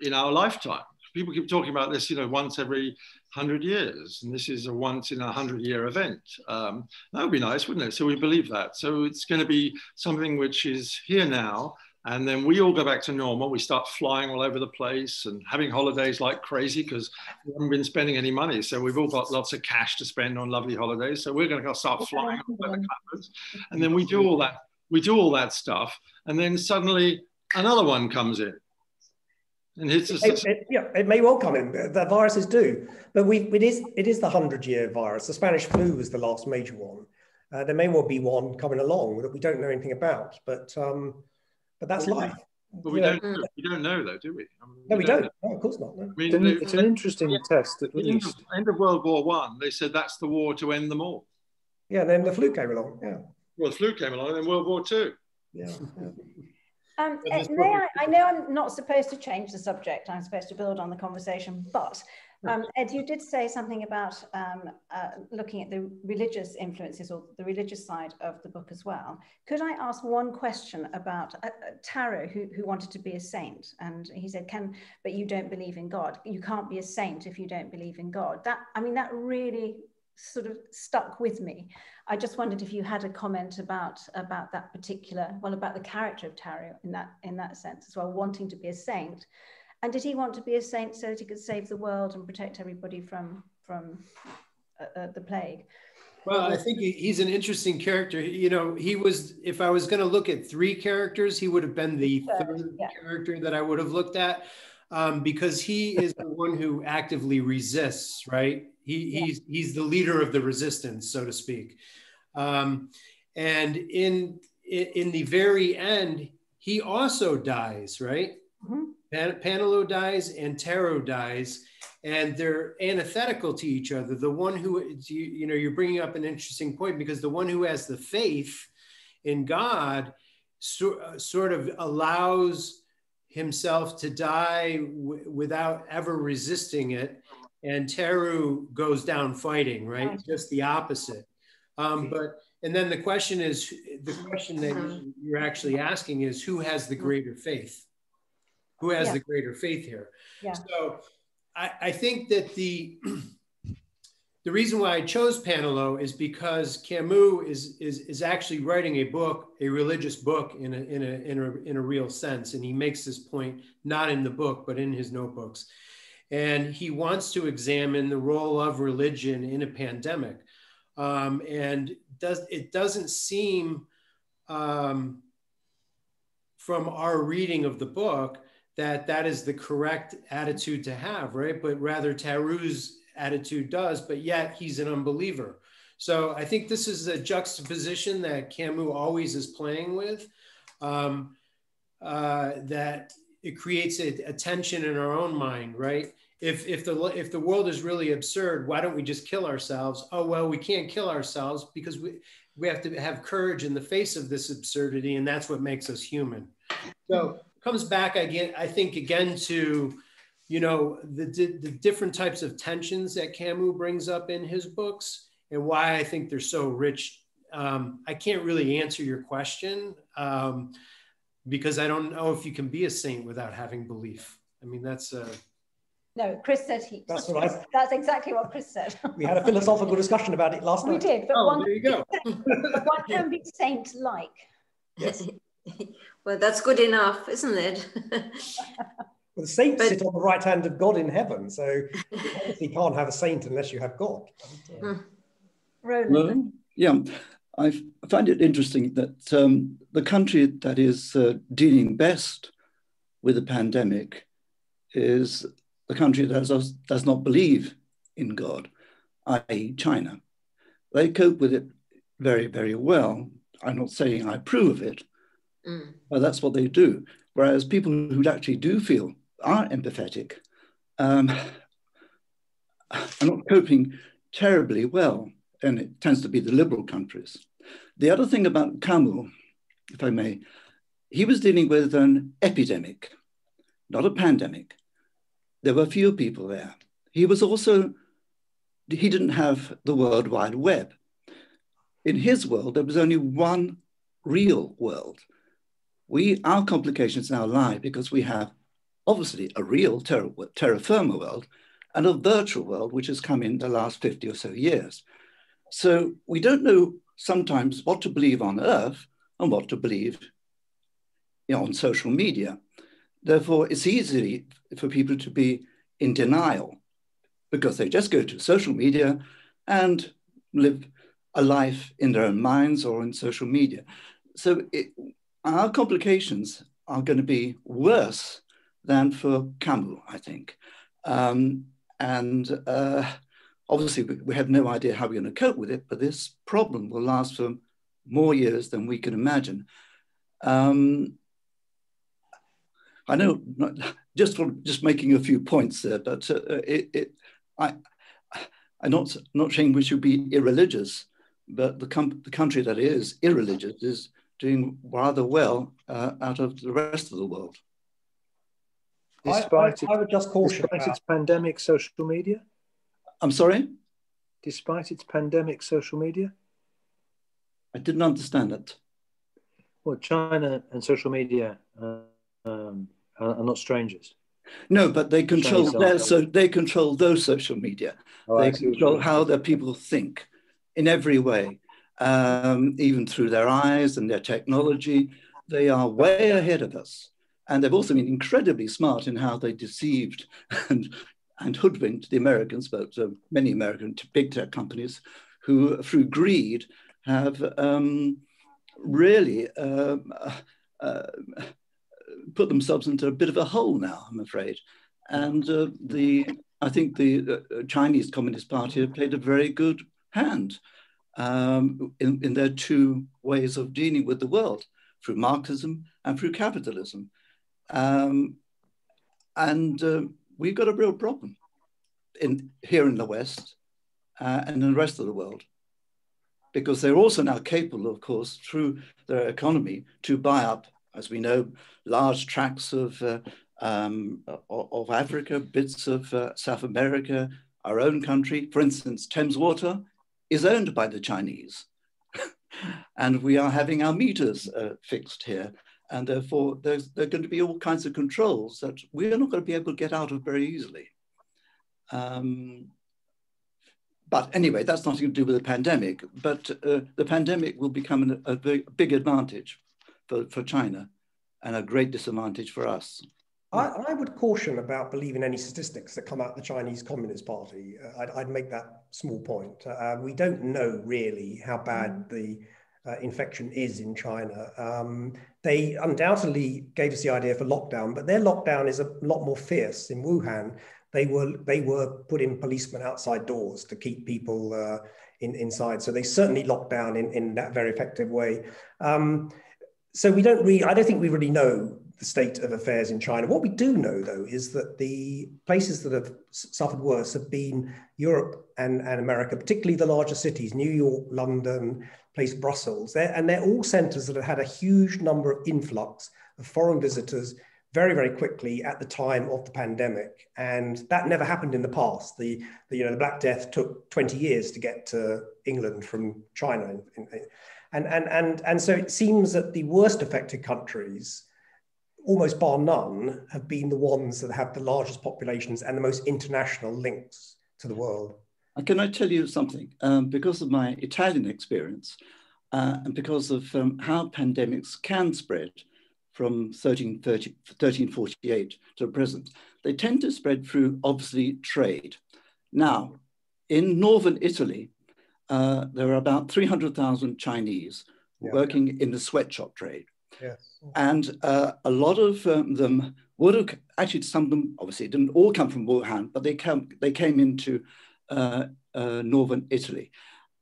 in our lifetime. People keep talking about this, you know, once every hundred years, and this is a once in a hundred year event. Um, that would be nice, wouldn't it? So we believe that. So it's going to be something which is here now, and then we all go back to normal. We start flying all over the place and having holidays like crazy because we haven't been spending any money. So we've all got lots of cash to spend on lovely holidays. So we're going to start flying all over the countries, and then we do all that. We do all that stuff, and then suddenly another one comes in. And it's just, it, it, yeah, it may well come in. The viruses do, but we it is it is the hundred-year virus. The Spanish flu was the last major one. Uh, there may well be one coming along that we don't know anything about, but um, but that's well, life. But we don't, know, we don't know though, do we? I mean, no, we, we don't. don't. No, of course not. No. I mean, it's, it's an interesting yeah, test. At the end, end of World War One, they said that's the war to end them all. Yeah, and then the flu came along. Yeah. Well, the flu came along, and then World War Two. Yeah. yeah. Um, may I, I know I'm not supposed to change the subject, I'm supposed to build on the conversation, but um, Ed, you did say something about um, uh, looking at the religious influences or the religious side of the book as well. Could I ask one question about uh, Tarrou, who, who wanted to be a saint, and he said, "Can, but you don't believe in God. You can't be a saint if you don't believe in God." That, I mean, that really sort of stuck with me. I just wondered if you had a comment about about that particular, well, about the character of Tarrou in that in that sense as well, wanting to be a saint. And did he want to be a saint so that he could save the world and protect everybody from from uh, uh, the plague? Well, I think he's an interesting character. You know, he was, if I was going to look at three characters, he would have been the third, third yeah. character that I would have looked at, um, because he is the one who actively resists, right? He, yeah. he's, he's the leader of the resistance, so to speak. Um, and in, in the very end, he also dies, right? Mm-hmm. Pan- Paneloux dies and Tarrou dies, and they're antithetical to each other. The one who, you, you know, you're bringing up an interesting point, because the one who has the faith in God so, uh, sort of allows himself to die without ever resisting it. And Tarrou goes down fighting, right? Wow. Just the opposite. Um, but and then the question is, the question that you're actually asking is, who has the greater faith? Who has yeah. the greater faith here? Yeah. So I, I think that the The reason why I chose Paneloux is because Camus is, is, is actually writing a book, a religious book in a, in, a, in, a, in a real sense. And he makes this point, not in the book, but in his notebooks. And he wants to examine the role of religion in a pandemic. Um, and does, it doesn't seem um, from our reading of the book that that is the correct attitude to have, right? But rather Tarrou's attitude does, but yet he's an unbeliever. So I think this is a juxtaposition that Camus always is playing with, um, uh, that it creates a, a tension in our own mind, right? If, if, the, if the world is really absurd, why don't we just kill ourselves? Oh, well, we can't kill ourselves because we, we have to have courage in the face of this absurdity, and that's what makes us human. So it comes back, again, I think, again to you know, the, the different types of tensions that Camus brings up in his books and why I think they're so rich. Um, I can't really answer your question um, because I don't know if you can be a saint without having belief. I mean, that's a... No, Chris said he... That's right. That's exactly what Chris said. We had a philosophical discussion about it last night. We did, but oh, one, there you go. But one can be saint-like. Yes. Well, that's good enough, isn't it? Well, the saints but, sit on the right hand of God in heaven, so you obviously can't have a saint unless you have God. Uh, Roland? Yeah, I find it interesting that um, the country that is uh, dealing best with the pandemic is the country that does, does not believe in God, that is China. They cope with it very, very well. I'm not saying I approve of it, mm. but that's what they do. Whereas people who actually do feel are empathetic um, are not coping terribly well, and it tends to be the liberal countries. The other thing about Camus, if I may, he was dealing with an epidemic, not a pandemic. There were few people there. He was also, he didn't have the World Wide Web. In his world, there was only one real world. We, our complications now lie because we have obviously a real terra, terra firma world and a virtual world which has come in the last fifty or so years. So we don't know sometimes what to believe on Earth and what to believe you know, on social media. Therefore, it's easy for people to be in denial because they just go to social media and live a life in their own minds or in social media. So it, our complications are going to be worse than for Camus, I think. Um, and uh, obviously, we have no idea how we're going to cope with it, but this problem will last for more years than we can imagine. Um, I know, not, just for just making a few points there, but uh, it, it, I, I'm not, not saying we should be irreligious, but the, com the country that is irreligious is doing rather well uh, out of the rest of the world. Despite I, I, I would just caution despite its pandemic social media? I'm sorry? Despite its pandemic social media? I didn't understand it. Well, China and social media uh, um, are, are not strangers. No, but they control, their, so they control those social media. Oh, they control how their people think in every way. Um, even through their eyes and their technology, they are way ahead of us. And they've also been incredibly smart in how they deceived and, and hoodwinked the Americans, but uh, many American big tech companies who, through greed, have um, really uh, uh, put themselves into a bit of a hole now, I'm afraid. And uh, the, I think the uh, Chinese Communist Party have played a very good hand Um, in, in their two ways of dealing with the world, through Marxism and through capitalism. Um, and uh, we've got a real problem in, here in the West uh, and in the rest of the world, because they're also now capable, of course, through their economy to buy up, as we know, large tracts of, uh, um, of Africa, bits of uh, South America, our own country. For instance, Thames Water is owned by the Chinese. And we are having our meters uh, fixed here. And therefore, there's, there are going to be all kinds of controls that we're not going to be able to get out of very easily. Um, But anyway, that's nothing to do with the pandemic, but uh, the pandemic will become an, a big, big advantage for, for China and a great disadvantage for us. I, I would caution about believing any statistics that come out of the Chinese Communist Party. Uh, I'd, I'd make that small point. Uh, we don't know really how bad the uh, infection is in China. Um, they undoubtedly gave us the idea for lockdown, but their lockdown is a lot more fierce in Wuhan. They were, they were putting policemen outside doors to keep people uh, in, inside. So they certainly locked down in, in that very effective way. Um, so we don't really, I don't think we really know the state of affairs in China. What we do know, though, is that the places that have suffered worse have been Europe and, and America, particularly the larger cities, New York, London, place Brussels. They're, and they're all centers that have had a huge number of influx of foreign visitors very, very quickly at the time of the pandemic. And that never happened in the past. The, the you know, the Black Death took twenty years to get to England from China. And, and, and, and so it seems that the worst affected countries, almost bar none, have been the ones that have the largest populations and the most international links to the world. Can I tell you something? Um, because of my Italian experience uh, and because of um, how pandemics can spread, from thirteen forty-eight to the present, they tend to spread through, obviously, trade. Now, in northern Italy, uh, there are about three hundred thousand Chinese yeah. working in the sweatshop trade. Yes. And uh, a lot of um, them would have, actually some of them, obviously, didn't all come from Wuhan, but they, come, they came into uh, uh, northern Italy.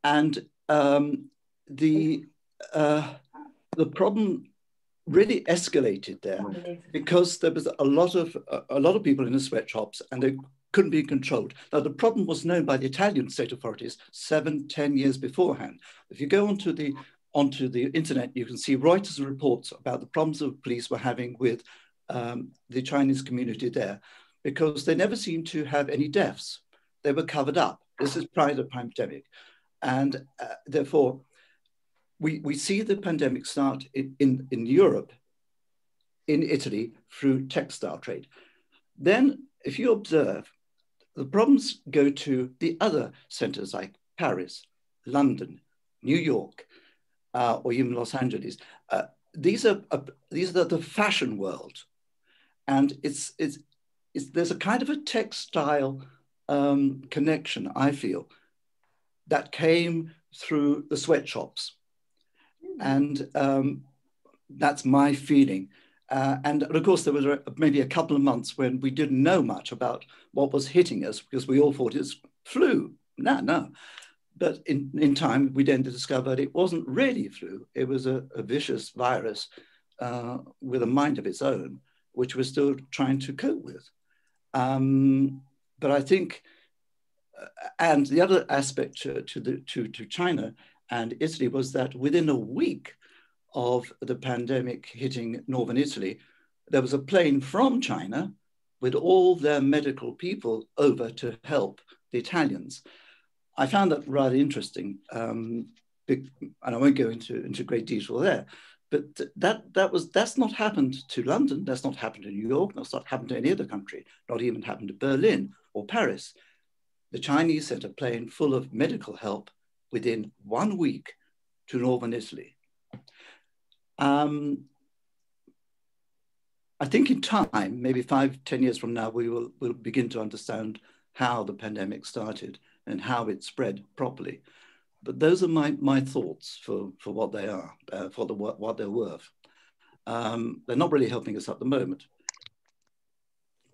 And um, the, uh, the problem really escalated there because there was a lot of a lot of people in the sweatshops and they couldn't be controlled. Now the problem was known by the Italian state authorities seven, ten years beforehand. If you go onto the onto the internet, you can see Reuters reports about the problems the police were having with um, the Chinese community there, because they never seemed to have any deaths. They were covered up. This is prior to the pandemic, and uh, therefore. We, we see the pandemic start in, in, in Europe, in Italy, through textile trade. Then, if you observe, the problems go to the other centers like Paris, London, New York, uh, or even Los Angeles. Uh, these, are, uh, these are the fashion world. And it's, it's, it's, there's a kind of a textile um, connection, I feel, that came through the sweatshops. And um, that's my feeling. Uh, and of course, there was a, maybe a couple of months when we didn't know much about what was hitting us because we all thought it's flu. No, no. But in, in time, we then discovered it wasn't really flu. It was a, a vicious virus uh, with a mind of its own, which we're still trying to cope with. Um, but I think, and the other aspect to, to, the, to, to China and Italy was that within a week of the pandemic hitting northern Italy, there was a plane from China with all their medical people over to help the Italians. I found that rather interesting, um, and I won't go into, into great detail there, but that, that was, that's not happened to London, that's not happened to New York, that's not happened to any other country, not even happened to Berlin or Paris. The Chinese sent a plane full of medical help within one week to northern Italy. Um, I think in time, maybe five, ten years from now, we will we'll begin to understand how the pandemic started and how it spread properly. But those are my, my thoughts for, for what they are, uh, for the, what they're worth. Um, they're not really helping us at the moment.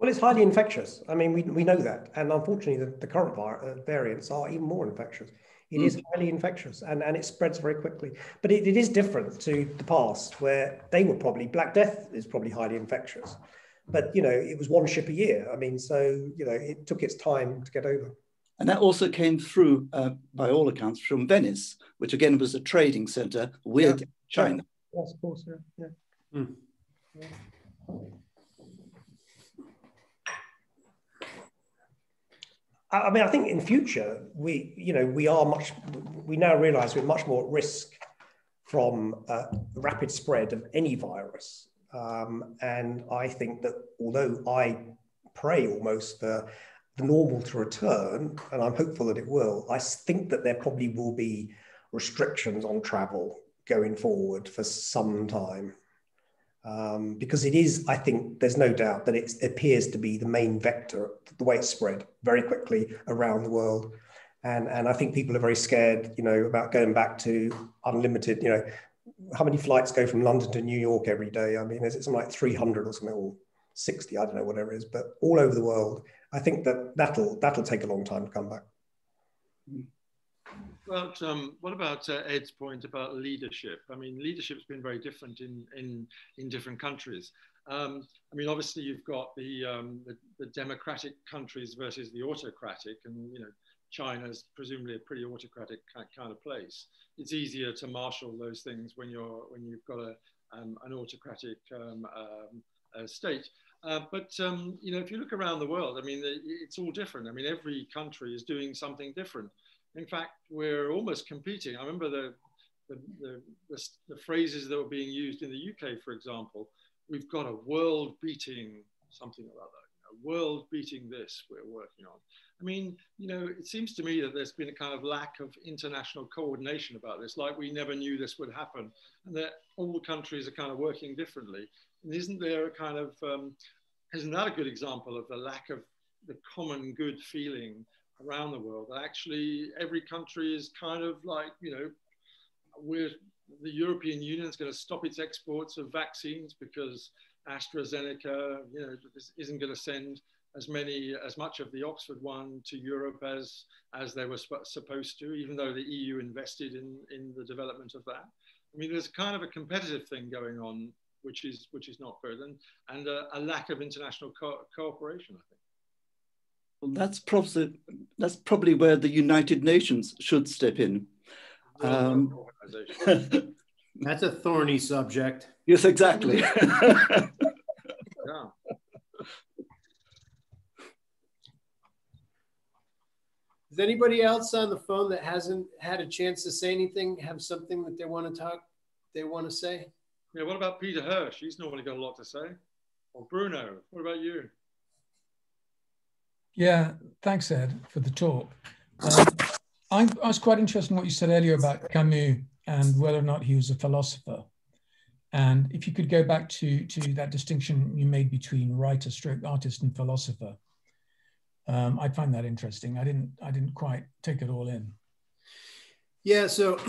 Well, it's highly infectious. I mean, we, we know that. And unfortunately, the, the current var- variants are even more infectious. It is highly infectious and, and it spreads very quickly. But it, it is different to the past where they were probably, Black Death is probably highly infectious. But, you know, it was one ship a year. I mean, so, you know, it took its time to get over. And that also came through, uh, by all accounts, from Venice, which again was a trading centre with yeah. China. Yes, of course, yeah. yeah. Mm. yeah. I mean, I think in future, we, you know, we are much, we now realize we're much more at risk from uh, rapid spread of any virus. Um, and I think that although I pray almost for the normal to return, and I'm hopeful that it will, I think that there probably will be restrictions on travel going forward for some time. Um, because it is, I think, there's no doubt that it appears to be the main vector, the way it's spread very quickly around the world. And, and I think people are very scared, you know, about going back to unlimited, you know, how many flights go from London to New York every day? I mean, is it something like three hundred or something, or sixty, I don't know, whatever it is, but all over the world. I think that that'll, that'll take a long time to come back. Well, um, what about uh, Ed's point about leadership? I mean, leadership's been very different in, in, in different countries. Um, I mean, obviously you've got the, um, the, the democratic countries versus the autocratic, and, you know, China's presumably a pretty autocratic kind of place. It's easier to marshal those things when you're when you've got a, um, an autocratic um, um, uh, state. Uh, but um, you know, if you look around the world, I mean, it's all different. I mean, every country is doing something different. In fact, we're almost competing. I remember the the, the, the, the phrases that were being used in the U K, for example. We've got a world-beating something or other. World-beating this we're working on. I mean, you know, it seems to me that there's been a kind of lack of international coordination about this, like we never knew this would happen, and that all countries are kind of working differently. And isn't there a kind of, um, isn't that a good example of the lack of the common good feeling around the world? That actually every country is kind of like, you know, we're, the European Union is going to stop its exports of vaccines because AstraZeneca, you know, isn't going to send as many, as much of the Oxford one to Europe as as they were sp supposed to, even though the E U invested in in the development of that. I mean, there's kind of a competitive thing going on, which is which is not good, and and a, a lack of international co cooperation, I think. Well, that's probably that's probably where the United Nations should step in. Um, organization. That's a thorny subject. Yes, exactly. Yeah. Does anybody else on the phone that hasn't had a chance to say anything have something that they want to talk, they want to say? Yeah, what about Peter Hirsch? He's normally got a lot to say. Or Bruno, what about you? Yeah, thanks, Ed, for the talk. Um, I, I was quite interested in what you said earlier about Camus and whether or not he was a philosopher. And if you could go back to, to that distinction you made between writer, stroke artist, and philosopher, um, I find that interesting. I didn't, I didn't quite take it all in. Yeah, so,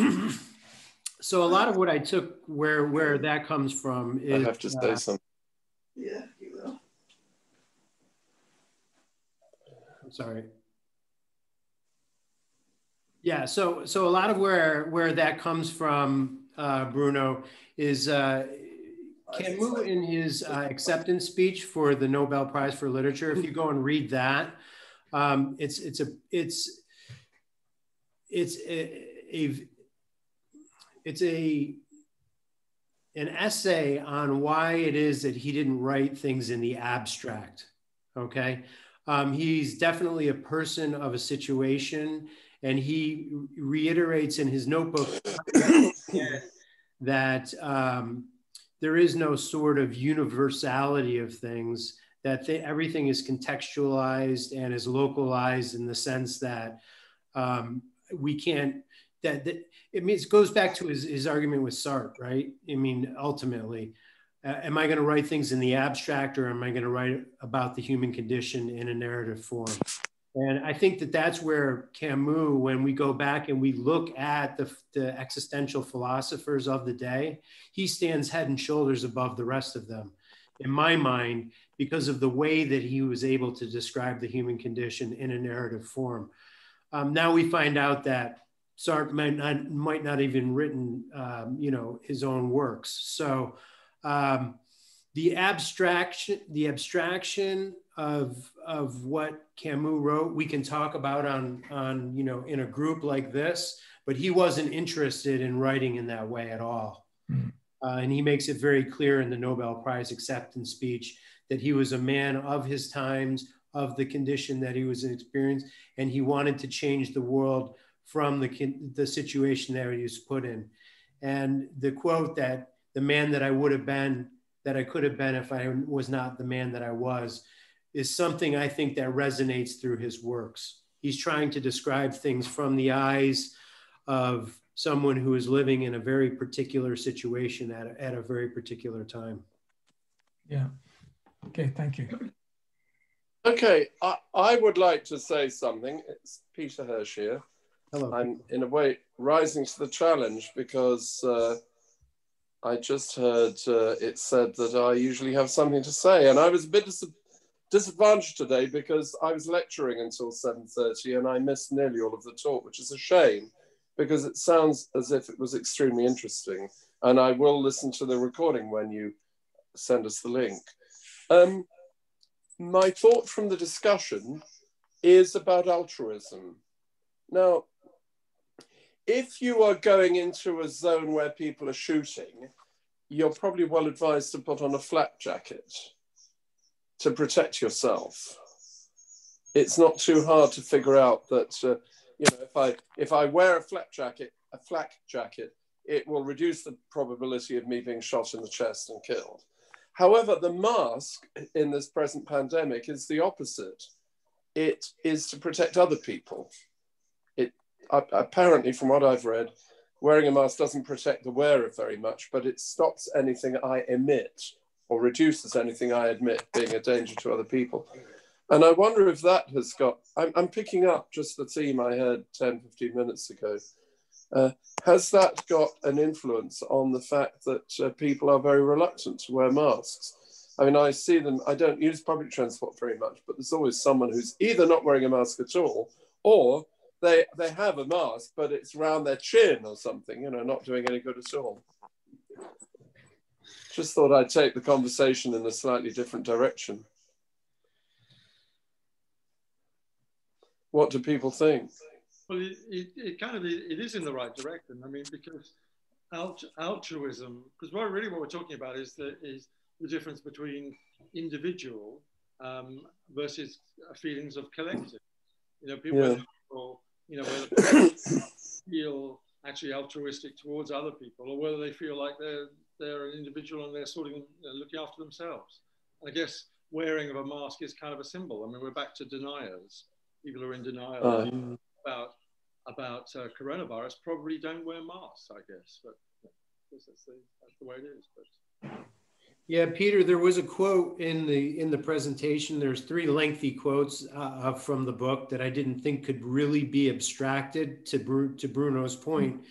so a lot of what I took where, where that comes from is- I have to say uh, something. Yeah, you will. I'm sorry. Yeah, so, so a lot of where, where that comes from, Uh, Bruno, is uh, Camus in his uh, acceptance speech for the Nobel Prize for Literature. If you go and read that, um, it's it's a it's it's a, a it's a an essay on why it is that he didn't write things in the abstract. Okay, um, he's definitely a person of a situation, and he reiterates in his notebook. that um, there is no sort of universality of things, that they, everything is contextualized and is localized in the sense that um, we can't, that, that it, means, it goes back to his, his argument with Sartre, right? I mean, ultimately, uh, am I gonna write things in the abstract, or am I gonna write about the human condition in a narrative form? And I think that that's where Camus, when we go back and we look at the, the existential philosophers of the day, he stands head and shoulders above the rest of them, in my mind, because of the way that he was able to describe the human condition in a narrative form. Um, now we find out that Sartre might not, might not even written, um, you know, his own works. So um, the abstraction, the abstraction, Of, of what Camus wrote, we can talk about on, on, you know, in a group like this, but he wasn't interested in writing in that way at all. Mm. Uh, and he makes it very clear in the Nobel Prize acceptance speech that he was a man of his times, of the condition that he was experiencing, and he wanted to change the world from the, the situation that he was put in. And the quote that, the man that I would have been, that I could have been if I was not the man that I was, is something I think that resonates through his works. He's trying to describe things from the eyes of someone who is living in a very particular situation at a, at a very particular time. Yeah. Okay, thank you. Okay, I, I would like to say something. It's Peter Hirsch here. Hello. I'm in a way rising to the challenge because uh, I just heard uh, it said that I usually have something to say, and I was a bit dis disadvantaged today because I was lecturing until seven thirty and I missed nearly all of the talk, which is a shame because it sounds as if it was extremely interesting, and I will listen to the recording when you send us the link. Um, my thought from the discussion is about altruism. Now, if you are going into a zone where people are shooting, you're probably well advised to put on a flak jacket to protect yourself. It's not too hard to figure out that uh, you know, if I if I wear a flak jacket, a flak jacket, it will reduce the probability of me being shot in the chest and killed. However, the mask in this present pandemic is the opposite. It is to protect other people. It, apparently, from what I've read, wearing a mask doesn't protect the wearer very much, but it stops anything I emit or reduces anything I admit being a danger to other people. And I wonder if that has got, I'm, I'm picking up just the theme I heard ten, fifteen minutes ago. Uh, has that got an influence on the fact that uh, people are very reluctant to wear masks? I mean, I see them, I don't use public transport very much, but there's always someone who's either not wearing a mask at all, or they, they have a mask, but it's round their chin or something, you know, not doing any good at all. Just thought I'd take the conversation in a slightly different direction. What do people think? Well, it, it, it kind of it is in the right direction. I mean, because alt, altruism, because what really what we're talking about is the is the difference between individual um, versus feelings of collective. You know, people, yeah. people you know, whether people feel actually altruistic towards other people, or whether they feel like they're they're an individual and they're sorting, you know, looking after themselves. I guess wearing of a mask is kind of a symbol. I mean, we're back to deniers. People who are in denial. Um. about about uh, coronavirus probably don't wear masks, I guess, but that's the, that's the way it is. But yeah, Peter, there was a quote in the in the presentation. There's three lengthy quotes uh, from the book that I didn't think could really be abstracted. To Bru to Bruno's point,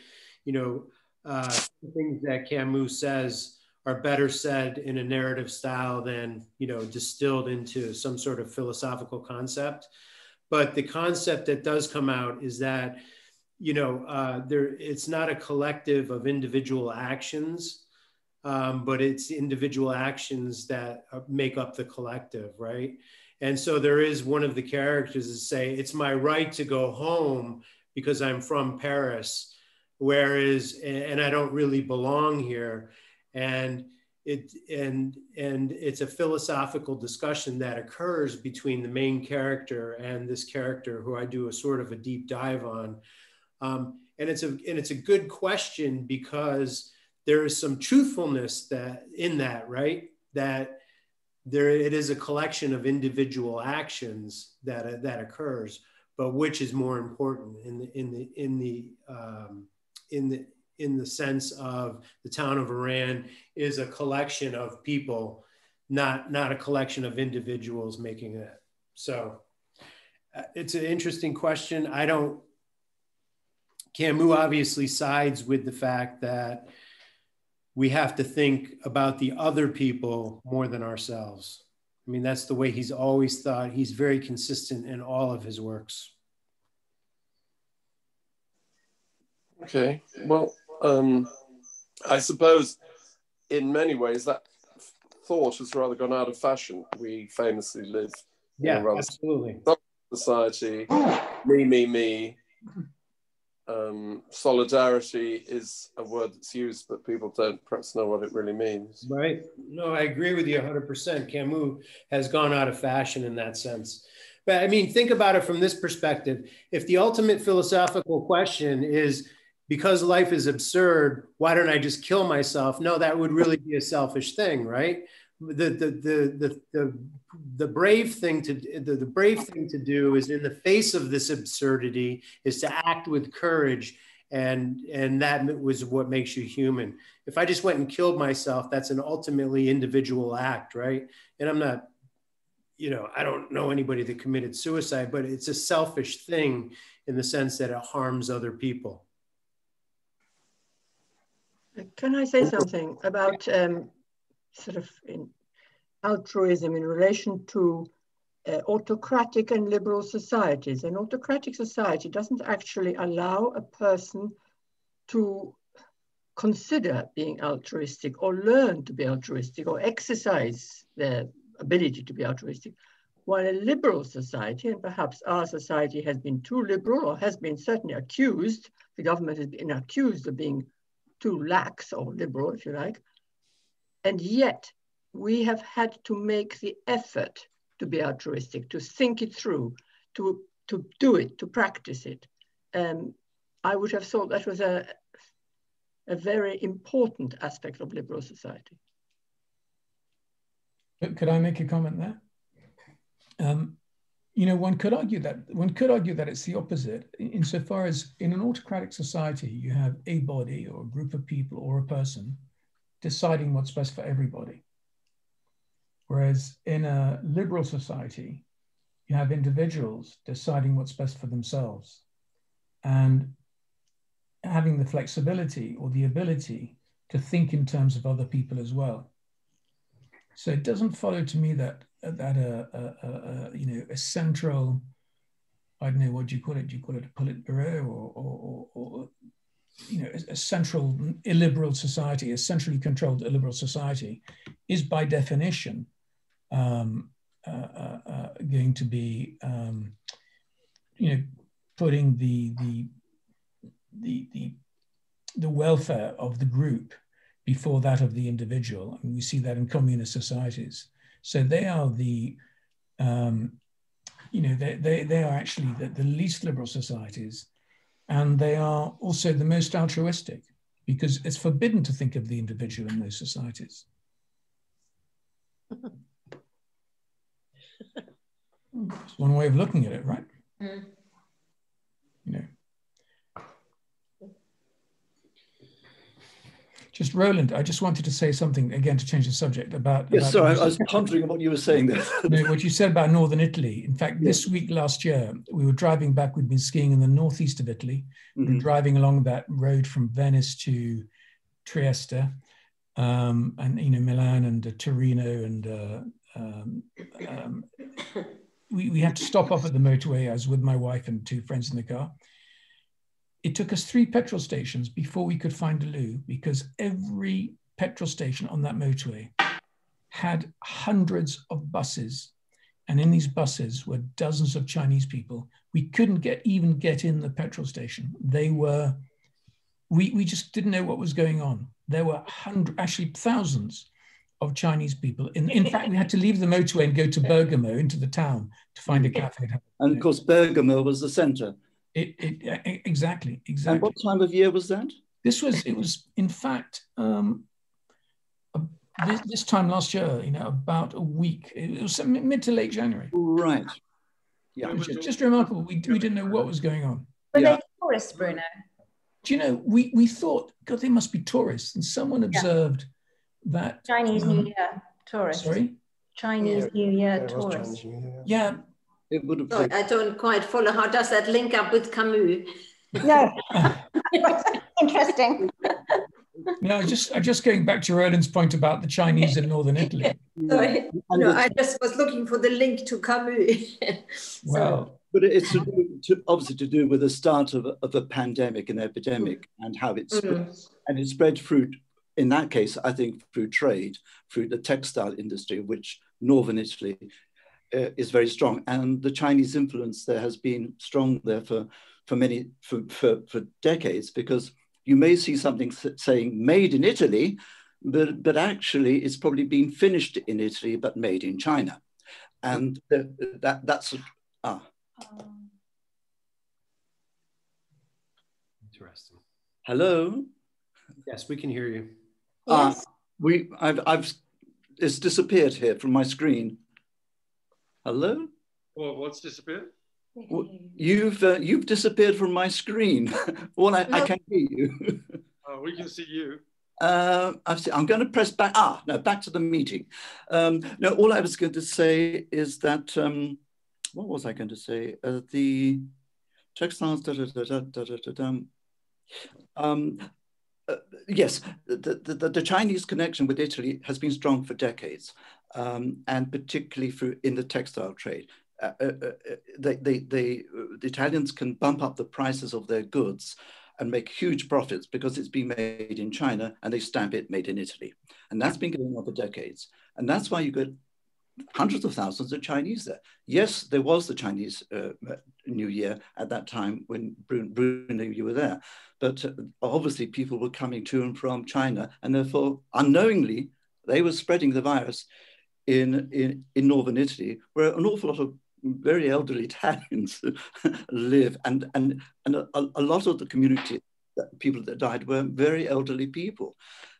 you know, uh, things that Camus says are better said in a narrative style than, you know, distilled into some sort of philosophical concept. But the concept that does come out is that, you know, uh, there, it's not a collective of individual actions, um, but it's individual actions that make up the collective, right? And so there is one of the characters that say, it's my right to go home because I'm from Paris, whereas, and I don't really belong here. And It, and, and it's a philosophical discussion that occurs between the main character and this character who I do a sort of a deep dive on. Um, and, it's a, and it's a good question because there is some truthfulness that, in that, right? That there, it is a collection of individual actions that, uh, that occurs, but which is more important in the, in the, in the, um, in the in the sense of the town of Oran is a collection of people, not, not a collection of individuals making it. So uh, it's an interesting question. I don't, Camus obviously sides with the fact that we have to think about the other people more than ourselves. I mean, that's the way he's always thought. He's very consistent in all of his works. Okay, well, Um, I suppose in many ways that thought has rather gone out of fashion. We famously live yeah, in a absolutely. society, me, me, me. Um, solidarity is a word that's used, but people don't perhaps know what it really means. Right. No, I agree with you one hundred percent. Camus has gone out of fashion in that sense. But I mean, think about it from this perspective. If the ultimate philosophical question is, because life is absurd, why don't I just kill myself? No, that would really be a selfish thing, right? the the the the the brave thing to the, the brave thing to do is, in the face of this absurdity, is to act with courage, and and that was what makes you human. If I just went and killed myself, that's an ultimately individual act, right? And I'm not, you know, I don't know anybody that committed suicide, but it's a selfish thing in the sense that it harms other people. Can I say something about um, sort of in altruism in relation to uh, autocratic and liberal societies? An autocratic society doesn't actually allow a person to consider being altruistic or learn to be altruistic or exercise their ability to be altruistic, while a liberal society, and perhaps our society has been too liberal, or has been certainly accused, the government has been accused of being too lax or liberal, if you like, and yet we have had to make the effort to be altruistic, to think it through, to, to do it, to practice it. Um, I would have thought that was a, a very important aspect of liberal society. Could I make a comment there? Um, you know, one could argue that one could argue that it's the opposite, insofar as in an autocratic society, you have a body or a group of people or a person deciding what's best for everybody. Whereas in a liberal society, you have individuals deciding what's best for themselves and having the flexibility or the ability to think in terms of other people as well. So it doesn't follow to me that that a uh, uh, uh, you know, a central, I don't know, what do you call it? Do you call it a politburo, or, or, or, or you know, a central illiberal society, a centrally controlled illiberal society, is by definition um, uh, uh, uh, going to be um, you know, putting the the the the the welfare of the group before that of the individual. And we see that in communist societies. So they are the, um, you know, they, they, they are actually the, the least liberal societies, and they are also the most altruistic, because it's forbidden to think of the individual in those societies. It's one way of looking at it, right? Mm. You know. Just Roland, I just wanted to say something again to change the subject about. Yes, about sorry, I was pondering on what you were saying there. No, what you said about Northern Italy. In fact, yes. This week last year, we were driving back. We'd been skiing in the northeast of Italy. Mm-hmm. We were driving along that road from Venice to Trieste, um, and you know, Milan and uh, Torino, and uh, um, um, we, we had to stop off at the motorway. I was with my wife and two friends in the car. It took us three petrol stations before we could find a loo, because every petrol station on that motorway had hundreds of buses. And in these buses were dozens of Chinese people. We couldn't get even get in the petrol station. They were, we, we just didn't know what was going on. There were hundreds, actually thousands of Chinese people. In, in fact, we had to leave the motorway and go to Bergamo, into the town, to find a cafe. And of course, Bergamo was the center. It, it, exactly, exactly. And what time of year was that? This was, it was, in fact, um, this, this time last year, you know, about a week. It was mid to late January. Right. Yeah. It was just, just remarkable. We, we didn't know what was going on. Were yeah. they tourists, Bruno? Do you know, we, we thought, God, they must be tourists. And someone observed yeah. that. Chinese um, New Year tourists. Sorry? Chinese yeah. New Year yeah, tourists. New Year. Yeah. It would have Sorry, I don't quite follow. How does that link up with Camus? No, interesting. No, just I'm just going back to Roland's point about the Chinese in Northern Italy. Sorry. No, I just was looking for the link to Camus. Well, so. But it's to do, to, obviously to do with the start of a, of a pandemic, an epidemic, mm. and how it spread, mm. and it spread through. In that case, I think through trade, through the textile industry, which Northern Italy. Uh, is very strong, and the Chinese influence there has been strong there for for many for, for, for decades, because you may see something saying made in Italy, but but actually it's probably been finished in Italy but made in China, and the, that that's ah interesting. Hello, yes, we can hear you. Yes. Uh, we I've I've it's disappeared here from my screen. Hello? Well, what's disappeared? Well, you've uh, you've disappeared from my screen. Well, I, I can't hear you. Oh, we can see you. Uh, I've seen, I'm going to press back. Ah, no, back to the meeting. Um, no, all I was going to say is that, um, what was I going to say? Uh, the textiles, da da da da da da da da. Um, uh, yes, the, the, the Chinese connection with Italy has been strong for decades, um, and particularly for, in the textile trade. Uh, uh, uh, they, they, they, uh, the Italians can bump up the prices of their goods and make huge profits because it's been made in China and they stamp it made in Italy. And that's been going on for decades. And that's why you get hundreds of thousands of Chinese there. Yes, there was the Chinese uh, New Year at that time when Bruno, Bruno you were there, but uh, obviously people were coming to and from China, and therefore unknowingly they were spreading the virus in, in, in Northern Italy, where an awful lot of very elderly Italians live, and and and a, a lot of the community that people that died were very elderly people.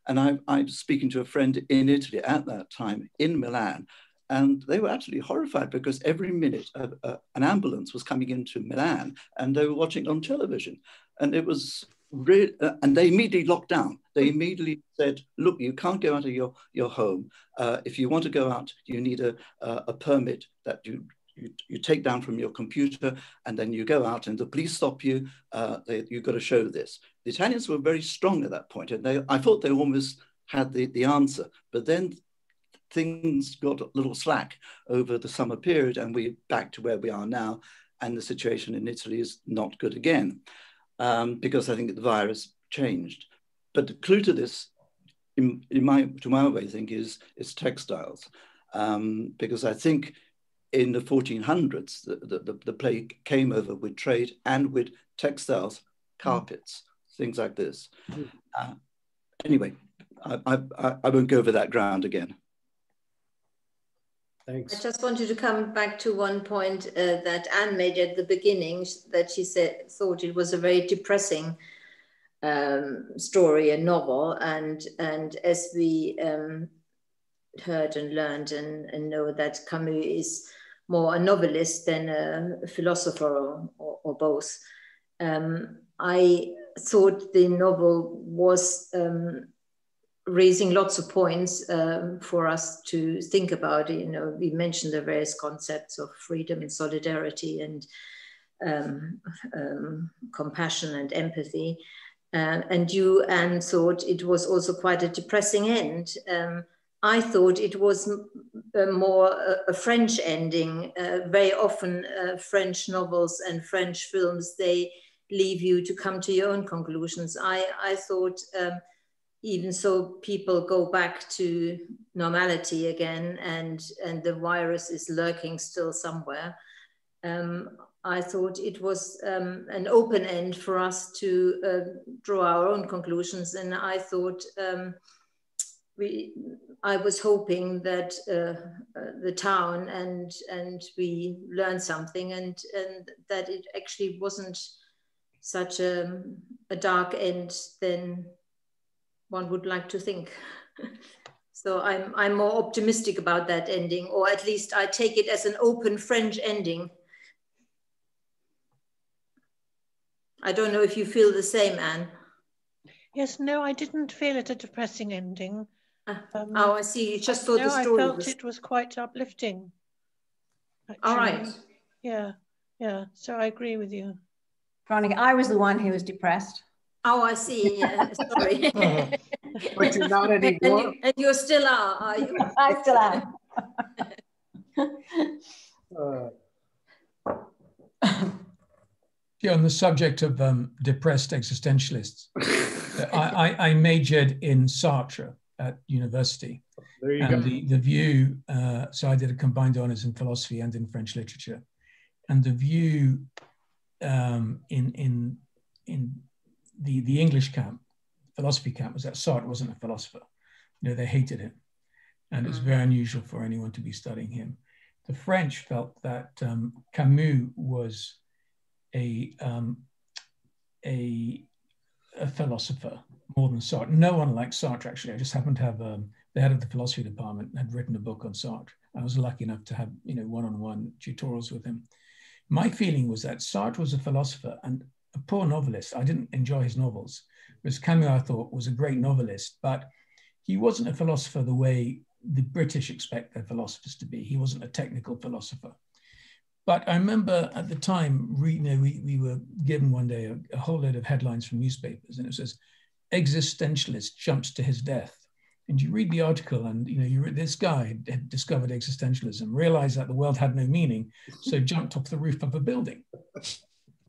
And I, I was speaking to a friend in Italy at that time in Milan, and they were absolutely horrified because every minute a, a, an ambulance was coming into Milan, and they were watching on television, and it was really, uh, and they immediately locked down. They immediately said, look, you can't go out of your your home. Uh, if you want to go out, you need a a, a permit that you You, you take down from your computer, and then you go out and the police stop you. Uh, they, you've got to show this. The Italians were very strong at that point, and they, I thought they almost had the, the answer, but then things got a little slack over the summer period, and we're back to where we are now, and the situation in Italy is not good again, um, because I think the virus changed. But the clue to this, in, in my, to my way of thinking, is, is textiles, um, because I think in the fourteen hundreds, the, the, the plague came over with trade and with textiles, carpets, things like this. Uh, anyway, I, I, I won't go over that ground again. Thanks. I just wanted to come back to one point uh, that Anne made at the beginning, that she said thought it was a very depressing um, story and novel, and, and as we um, heard and learned and, and know that Camus is more a novelist than a philosopher, or, or both. Um, I thought the novel was um, raising lots of points um, for us to think about. You know, we mentioned the various concepts of freedom and solidarity and um, um, compassion and empathy. Uh, and you, Anne, thought it was also quite a depressing end. Um, I thought it was more a French ending. Uh, very often uh, French novels and French films, they leave you to come to your own conclusions. I, I thought um, even so people go back to normality again, and, and the virus is lurking still somewhere. Um, I thought it was um, an open end for us to uh, draw our own conclusions, and I thought um, We, I was hoping that uh, uh, the town and and we learned something, and and that it actually wasn't such a, a dark end than one would like to think. So I'm I'm more optimistic about that ending, or at least I take it as an open French ending. I don't know if you feel the same, Anne. Yes, no, I didn't feel it a depressing ending. Um, oh, I see. You just thought no, the story. I felt was... it was quite uplifting. Actually. All right. Yeah, yeah. So I agree with you, Veronica. I was the one who was depressed. Oh, I see. Yeah, sorry. Which is not anymore. And, and you still are, are you? I still am. uh. Yeah, on the subject of um, depressed existentialists, I, I, I majored in Sartre at university, there you and go. The, the view, uh, so I did a combined honours in philosophy and in French literature, and the view um, in in in the the English camp, philosophy camp, was that Sartre wasn't a philosopher. You know, they hated him, and mm. It's very unusual for anyone to be studying him. The French felt that um, Camus was a um, a a philosopher more than Sartre. No one likes Sartre, actually. I just happen to have um, the head of the philosophy department had written a book on Sartre. I was lucky enough to have, you know, one-on-one tutorials with him. My feeling was that Sartre was a philosopher and a poor novelist. I didn't enjoy his novels, whereas Camus, I thought, was a great novelist, but he wasn't a philosopher the way the British expect their philosophers to be. He wasn't a technical philosopher. But I remember at the time, you know, we, we were given one day a, a whole load of headlines from newspapers, and it says, existentialist jumps to his death. And you read the article and, you know, you read, this guy had discovered existentialism, realized that the world had no meaning, so jumped off the roof of a building.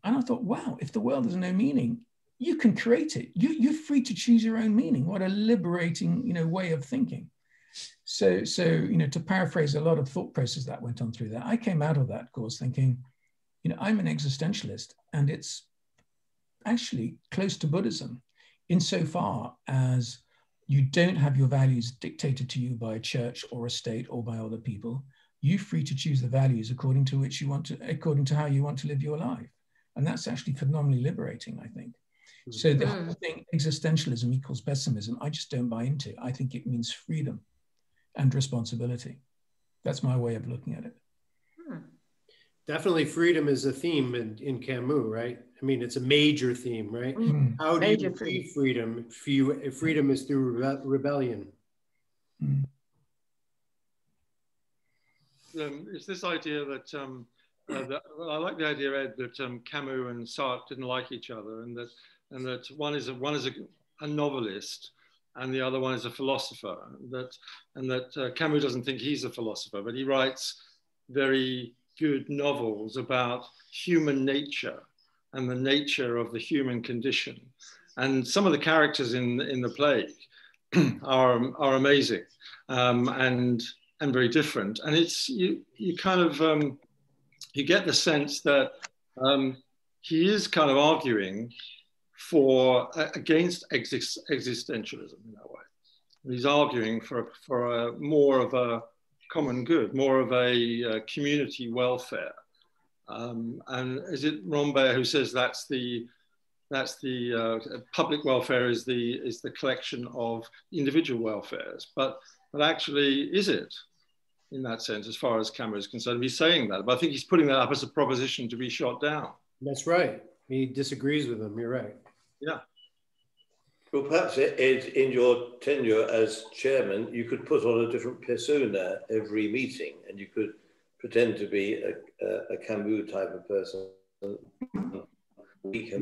And I thought, wow, if the world has no meaning, you can create it. You, you're free to choose your own meaning. What a liberating, you know, way of thinking. So, so, you know, to paraphrase a lot of thought process that went on through that, I came out of that course thinking, you know, I'm an existentialist, and it's actually close to Buddhism insofar as you don't have your values dictated to you by a church or a state or by other people. You're free to choose the values according to which you want to, according to how you want to live your life. And that's actually phenomenally liberating, I think. So the whole thing, existentialism equals pessimism, I just don't buy into. I think it means freedom and responsibility. That's my way of looking at it. Hmm. Definitely freedom is a theme in, in Camus, right? I mean, it's a major theme, right? Mm. How do major you free freedom? If freedom is through rebe rebellion. Mm. Um, it's this idea that, um, uh, that well, I like the idea, Ed, that um, Camus and Sartre didn't like each other, and that and that one is a, one is a, a novelist, and the other one is a philosopher. And that and that uh, Camus doesn't think he's a philosopher, but he writes very good novels about human nature and the nature of the human condition. And some of the characters in, in The Plague are, are amazing um, and, and very different. And it's, you, you kind of, um, you get the sense that um, he is kind of arguing for, uh, against exist existentialism in that way. He's arguing for, for a, more of a common good, more of a uh, community welfare. Um, and is it Rambert who says that's the that's the uh, public welfare is the is the collection of individual welfares? But but actually, is it in that sense, as far as Camus is concerned? He's saying that, but I think he's putting that up as a proposition to be shot down. That's right. He disagrees with him. You're right. Yeah. Well, perhaps it, it, in your tenure as chairman, you could put on a different persona every meeting, and you could pretend to be a, a, a Camus type of person, and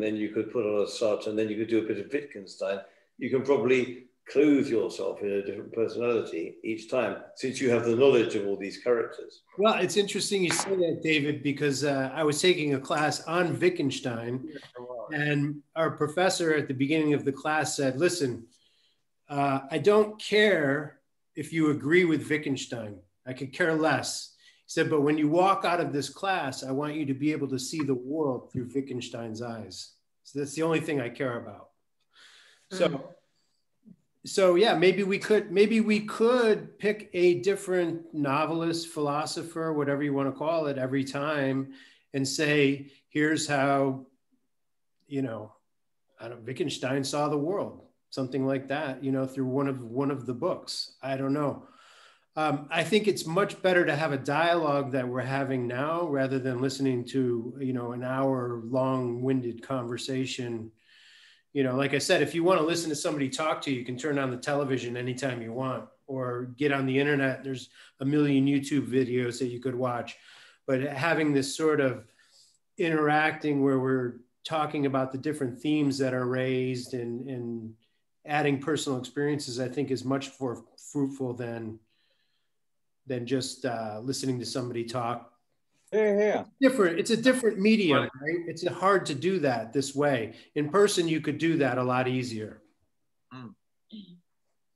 then you could put on a Sartre, and then you could do a bit of Wittgenstein. You can probably clothe yourself in a different personality each time, since you have the knowledge of all these characters. Well, it's interesting you say that, David, because uh, I was taking a class on Wittgenstein, and our professor at the beginning of the class said, listen, uh, I don't care if you agree with Wittgenstein. I could care less. He said, but when you walk out of this class, I want you to be able to see the world through Wittgenstein's eyes. So that's the only thing I care about. So, so yeah, maybe we could, maybe we could pick a different novelist, philosopher, whatever you want to call it, every time, and say, here's how, you know, I don't, Wittgenstein saw the world, something like that, you know, through one of one of the books. I don't know. Um, I think it's much better to have a dialogue that we're having now rather than listening to, you know, an hour long winded conversation. You know, like I said, if you want to listen to somebody talk to you, you can turn on the television anytime you want or get on the internet. There's a million YouTube videos that you could watch, but having this sort of interacting where we're talking about the different themes that are raised and, and adding personal experiences, I think is much more fruitful than than just uh, listening to somebody talk. Yeah, yeah. It's different. It's a different medium, right. right? It's hard to do that this way. In person, you could do that a lot easier.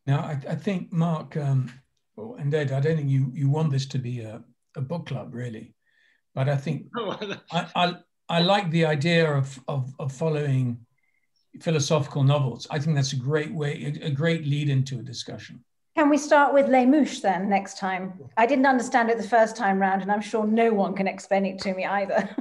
Now, I, I think, Mark, um, well, and Ed, I don't think you, you want this to be a, a book club, really. But I think I, I, I like the idea of, of, of following philosophical novels. I think that's a great way, a great lead into a discussion. Can we start with Les Mouches then next time? I didn't understand it the first time round, and I'm sure no one can explain it to me either.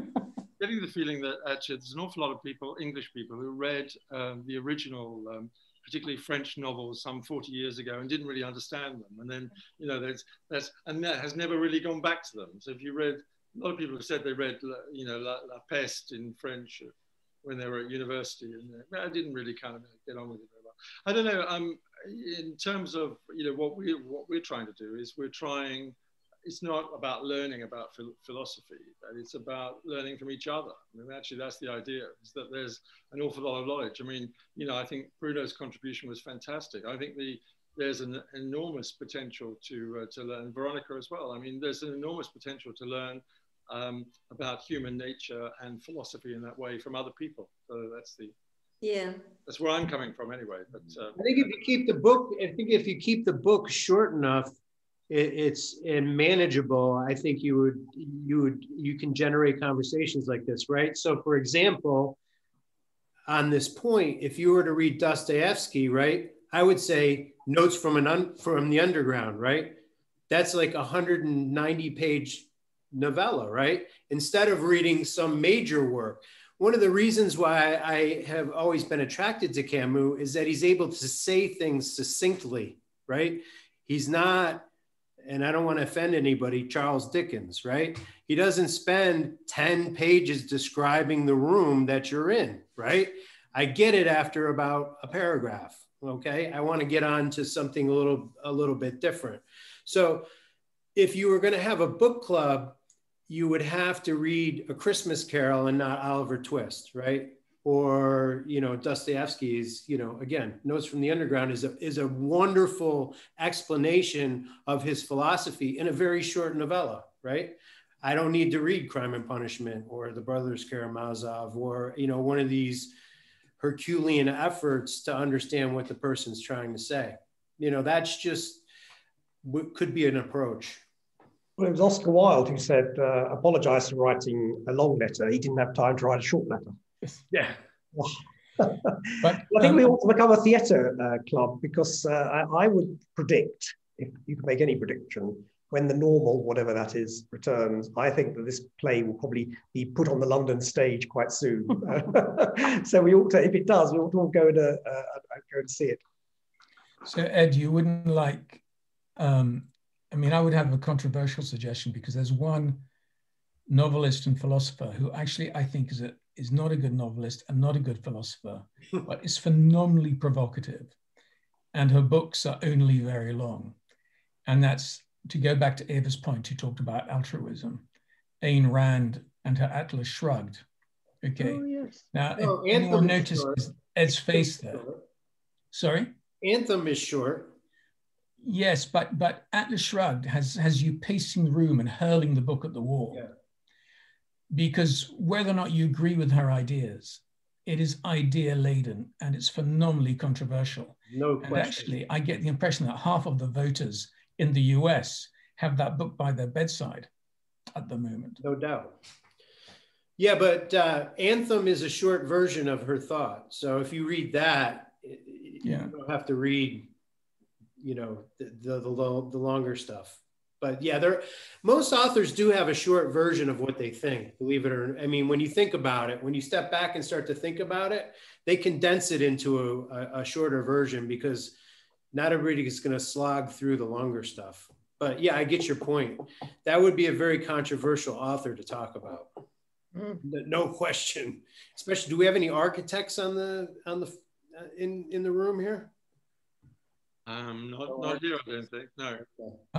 Getting the feeling that actually there's an awful lot of people, English people, who read um, the original, um, particularly French novels some forty years ago and didn't really understand them. And then, you know, that's, that's, and that has never really gone back to them. So if you read, a lot of people have said they read, you know, La, La Peste in French when they were at university, and I didn't really kind of get on with it very well. I don't know, um, in terms of, you know, what, we, what we're trying to do is we're trying, it's not about learning about phil philosophy, but it's about learning from each other. I mean, actually, that's the idea, is that there's an awful lot of knowledge. I mean, you know, I think Bruno's contribution was fantastic. I think the, there's an enormous potential to, uh, to learn, Veronica as well. I mean, there's an enormous potential to learn um, about human nature and philosophy in that way from other people. So that's the... Yeah, that's where I'm coming from anyway. But uh, I think if you keep the book, I think if you keep the book short enough, it, it's and manageable. I think you would, you would, you can generate conversations like this, right? So, for example, on this point, if you were to read Dostoevsky, right, I would say Notes from an un, from the Underground, right? That's like a one hundred ninety page novella, right? Instead of reading some major work. One of the reasons why I have always been attracted to Camus is that he's able to say things succinctly, right? He's not, and I don't want to offend anybody, Charles Dickens, right? He doesn't spend ten pages describing the room that you're in, right? I get it after about a paragraph, okay? I want to get on to something a little, a little bit different. So if you were going to have a book club, you would have to read A Christmas Carol and not Oliver Twist, right? Or, you know, Dostoevsky's, you know, again, Notes from the Underground is a, is a wonderful explanation of his philosophy in a very short novella, right? I don't need to read Crime and Punishment or The Brothers Karamazov or, you know, one of these Herculean efforts to understand what the person's trying to say. You know, that's just what could be an approach. Well, it was Oscar Wilde who said, uh, apologise for writing a long letter. He didn't have time to write a short letter. Yes. Yeah. But, I think um, we ought to become a theatre uh, club, because uh, I, I would predict, if you could make any prediction, when the normal, whatever that is, returns, I think that this play will probably be put on the London stage quite soon. So we ought to, if it does, we ought to all go and, uh, uh, go and see it. So, Ed, you wouldn't like... Um... I mean, I would have a controversial suggestion, because there's one novelist and philosopher who actually I think is, a, is not a good novelist and not a good philosopher, but is phenomenally provocative. And her books are only very long. And that's, to go back to Eva's point, who talked about altruism, Ayn Rand and her Atlas Shrugged. Okay. Oh, yes. Now, oh, if anyone notices Ed's face there. Sorry? Anthem is short. Yes, but but Atlas Shrugged has has you pacing the room and hurling the book at the wall, yeah. Because whether or not you agree with her ideas, it is idea laden and it's phenomenally controversial. No question. And actually, I get the impression that half of the voters in the U S have that book by their bedside at the moment. No doubt. Yeah, but uh, Anthem is a short version of her thought. So if you read that, yeah. You don't have to read. You know, the, the, the, lo the longer stuff. But yeah, there, most authors do have a short version of what they think, believe it or not. I mean, when you think about it, when you step back and start to think about it, they condense it into a, a shorter version, because not everybody is going to slog through the longer stuff. But yeah, I get your point. That would be a very controversial author to talk about. Mm. No question. Especially, do we have any architects on the, on the, uh, in, in the room here? Um, not, not here, I don't think, no.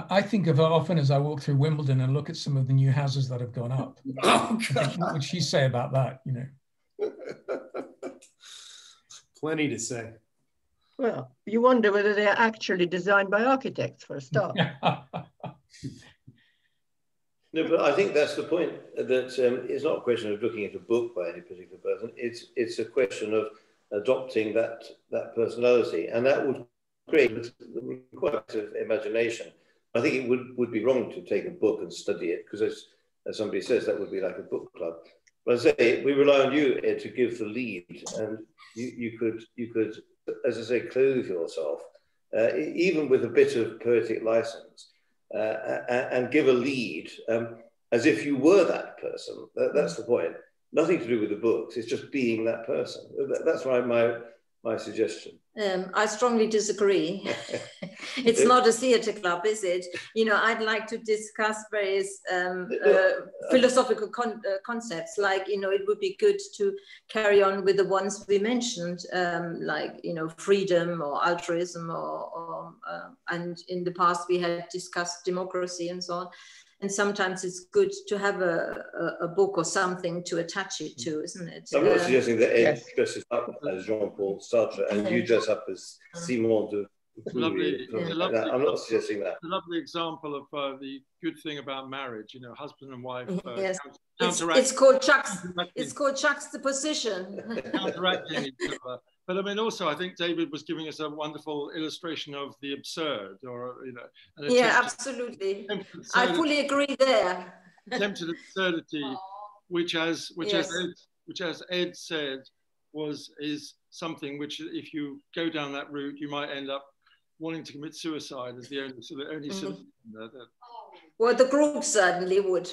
I think of her often as I walk through Wimbledon and look at some of the new houses that have gone up. Oh, God. What would she say about that, you know? Plenty to say. Well, you wonder whether they're actually designed by architects, for a start. No, but I think that's the point, that um, it's not a question of looking at a book by any particular person. It's, it's a question of adopting that, that personality, and that would create the requirements of imagination. I think it would, would be wrong to take a book and study it, because as, as somebody says, that would be like a book club. But I say, we rely on you, Ed, to give the lead, and you, you, could, you could, as I say, clothe yourself, uh, even with a bit of poetic license, uh, and, and give a lead um, as if you were that person. That, that's the point. Nothing to do with the books, it's just being that person. That, that's why my... my suggestion. Um, I strongly disagree. It's not a theatre club, is it? You know, I'd like to discuss various um, uh, philosophical con uh, concepts, like, you know, it would be good to carry on with the ones we mentioned, um, like, you know, freedom or altruism, or, or uh, and in the past we had discussed democracy and so on. And sometimes it's good to have a, a, a book or something to attach it to, isn't it? So I'm not uh, suggesting that Ed yes. dresses up as Jean-Paul Sartre and you dress up as Simon de Beauvoir. Yeah. Like I'm not suggesting that. It's a lovely example of uh, the good thing about marriage, you know, husband and wife. Uh, yes. It's, it's, called it's called juxtaposition. Counteracting each other. But I mean, also, I think David was giving us a wonderful illustration of the absurd, or, you know. An yeah, absolutely. I fully agree there. Attempted absurdity, Aww. which, as which yes. as Ed, which as Ed said, was is something which, if you go down that route, you might end up wanting to commit suicide as the only so the only mm-hmm. solution. That, that... Well, the group certainly would.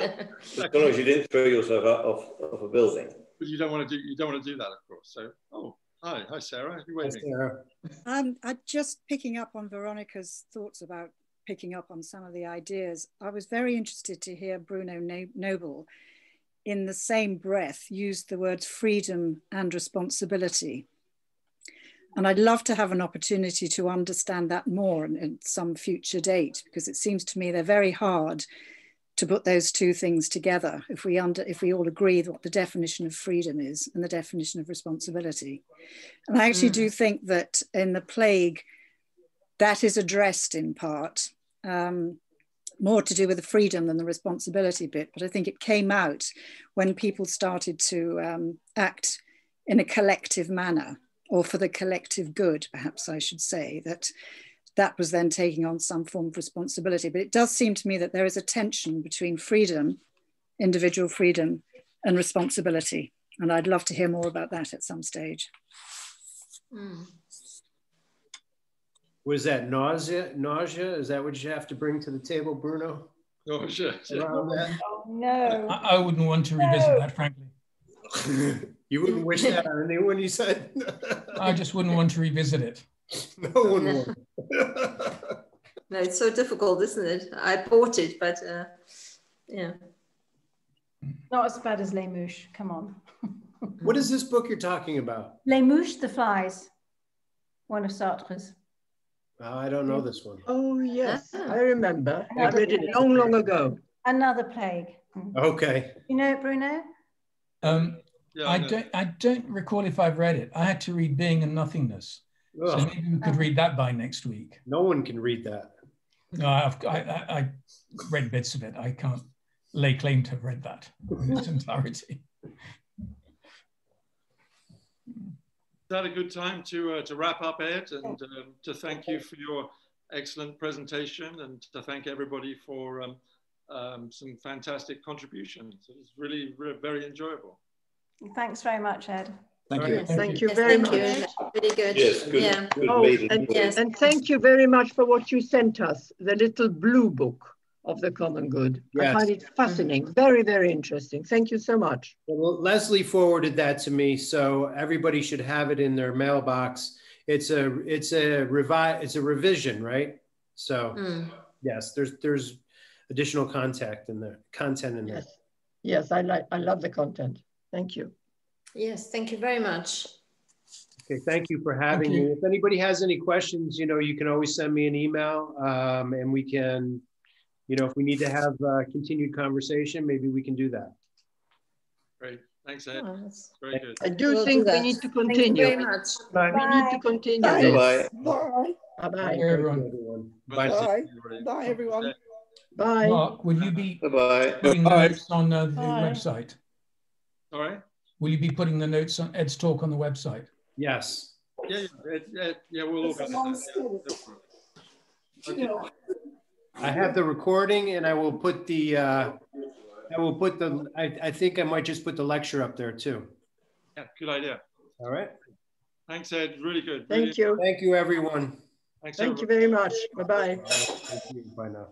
As long as you didn't throw yourself out off, off a building. But you don't want to do you don't want to do that, of course. So, oh, hi, hi, Sarah. You're waiting. Hi, Sarah. Um, I'm just picking up on Veronica's thoughts about picking up on some of the ideas. I was very interested to hear Bruno no Noble, in the same breath, use the words freedom and responsibility, and I'd love to have an opportunity to understand that more at some future date, because it seems to me they're very hard to put those two things together, if we under, if we all agree that what the definition of freedom is and the definition of responsibility. And I actually mm. do think that in The Plague, that is addressed in part, um, more to do with the freedom than the responsibility bit, but I think it came out when people started to um, act in a collective manner, or for the collective good, perhaps I should say, that that was then taking on some form of responsibility. But it does seem to me that there is a tension between freedom, individual freedom, and responsibility. And I'd love to hear more about that at some stage. Mm. Was that nausea? Nausea? Is that what you have to bring to the table, Bruno? Nausea. Oh, no. I, I wouldn't want to revisit no. that, frankly. You wouldn't wish that on anyone, you said? I just wouldn't want to revisit it. No one would. No, it's so difficult, isn't it? I bought it, but uh, yeah. Not as bad as Les Mouches, come on. What is this book you're talking about? Les Mouches, The Flies, one of Sartre's. Oh, I don't know this one. Oh, yes, ah. I remember. Another I read plague. It long, long ago. Another Plague. Okay. You know it, Bruno? Um, yeah, I, I, don't, I don't recall if I've read it. I had to read Being and Nothingness. So maybe we could read that by next week. No one can read that. No, I've, I, I, I read bits of it. I can't lay claim to have read that in its entirety. Is that a good time to uh, to wrap up, Ed, and uh, to thank you for your excellent presentation, and to thank everybody for um, um, some fantastic contributions. It was really, really very enjoyable. Thanks very much, Ed. Thank you. Yes, thank you very much. Very good. Yes, good. Yeah. Good oh, and, yes. and thank you very much for what you sent us, the little blue book of the common good. Yes. I find it fascinating, very, very interesting. Thank you so much. Well, Leslie forwarded that to me, so everybody should have it in their mailbox. It's a it's a revi it's a revision, right? So mm. yes, there's there's additional content in there. Content in yes. there. Yes, I like I love the content. Thank you. Yes, thank you very much. Okay, thank you for having me. If anybody has any questions, you know, you can always send me an email, um, and we can, you know, if we need to have uh, continued conversation, maybe we can do that. Great, thanks, Ed. Oh, very good. I do we'll think do we need to continue. Thank you very much. Bye. We need to continue. Bye. Bye. Bye. Bye. Bye, everyone. Bye. Bye, Bye everyone. Bye. Mark, will you be Bye. Bye. Doing Bye. Notes on uh, the Bye. Website? Sorry. Will you be putting the notes on Ed's talk on the website? Yes. Yeah, yeah, yeah, yeah we'll look at that. Okay. I have the recording, and I will put the. Uh, I will put the. I, I think I might just put the lecture up there too. Yeah, good idea. All right. Thanks, Ed. Really good. Thank really you. Good. Thank you, everyone. Thanks. Thank everyone. you very much. Bye bye. Thank you. Bye now.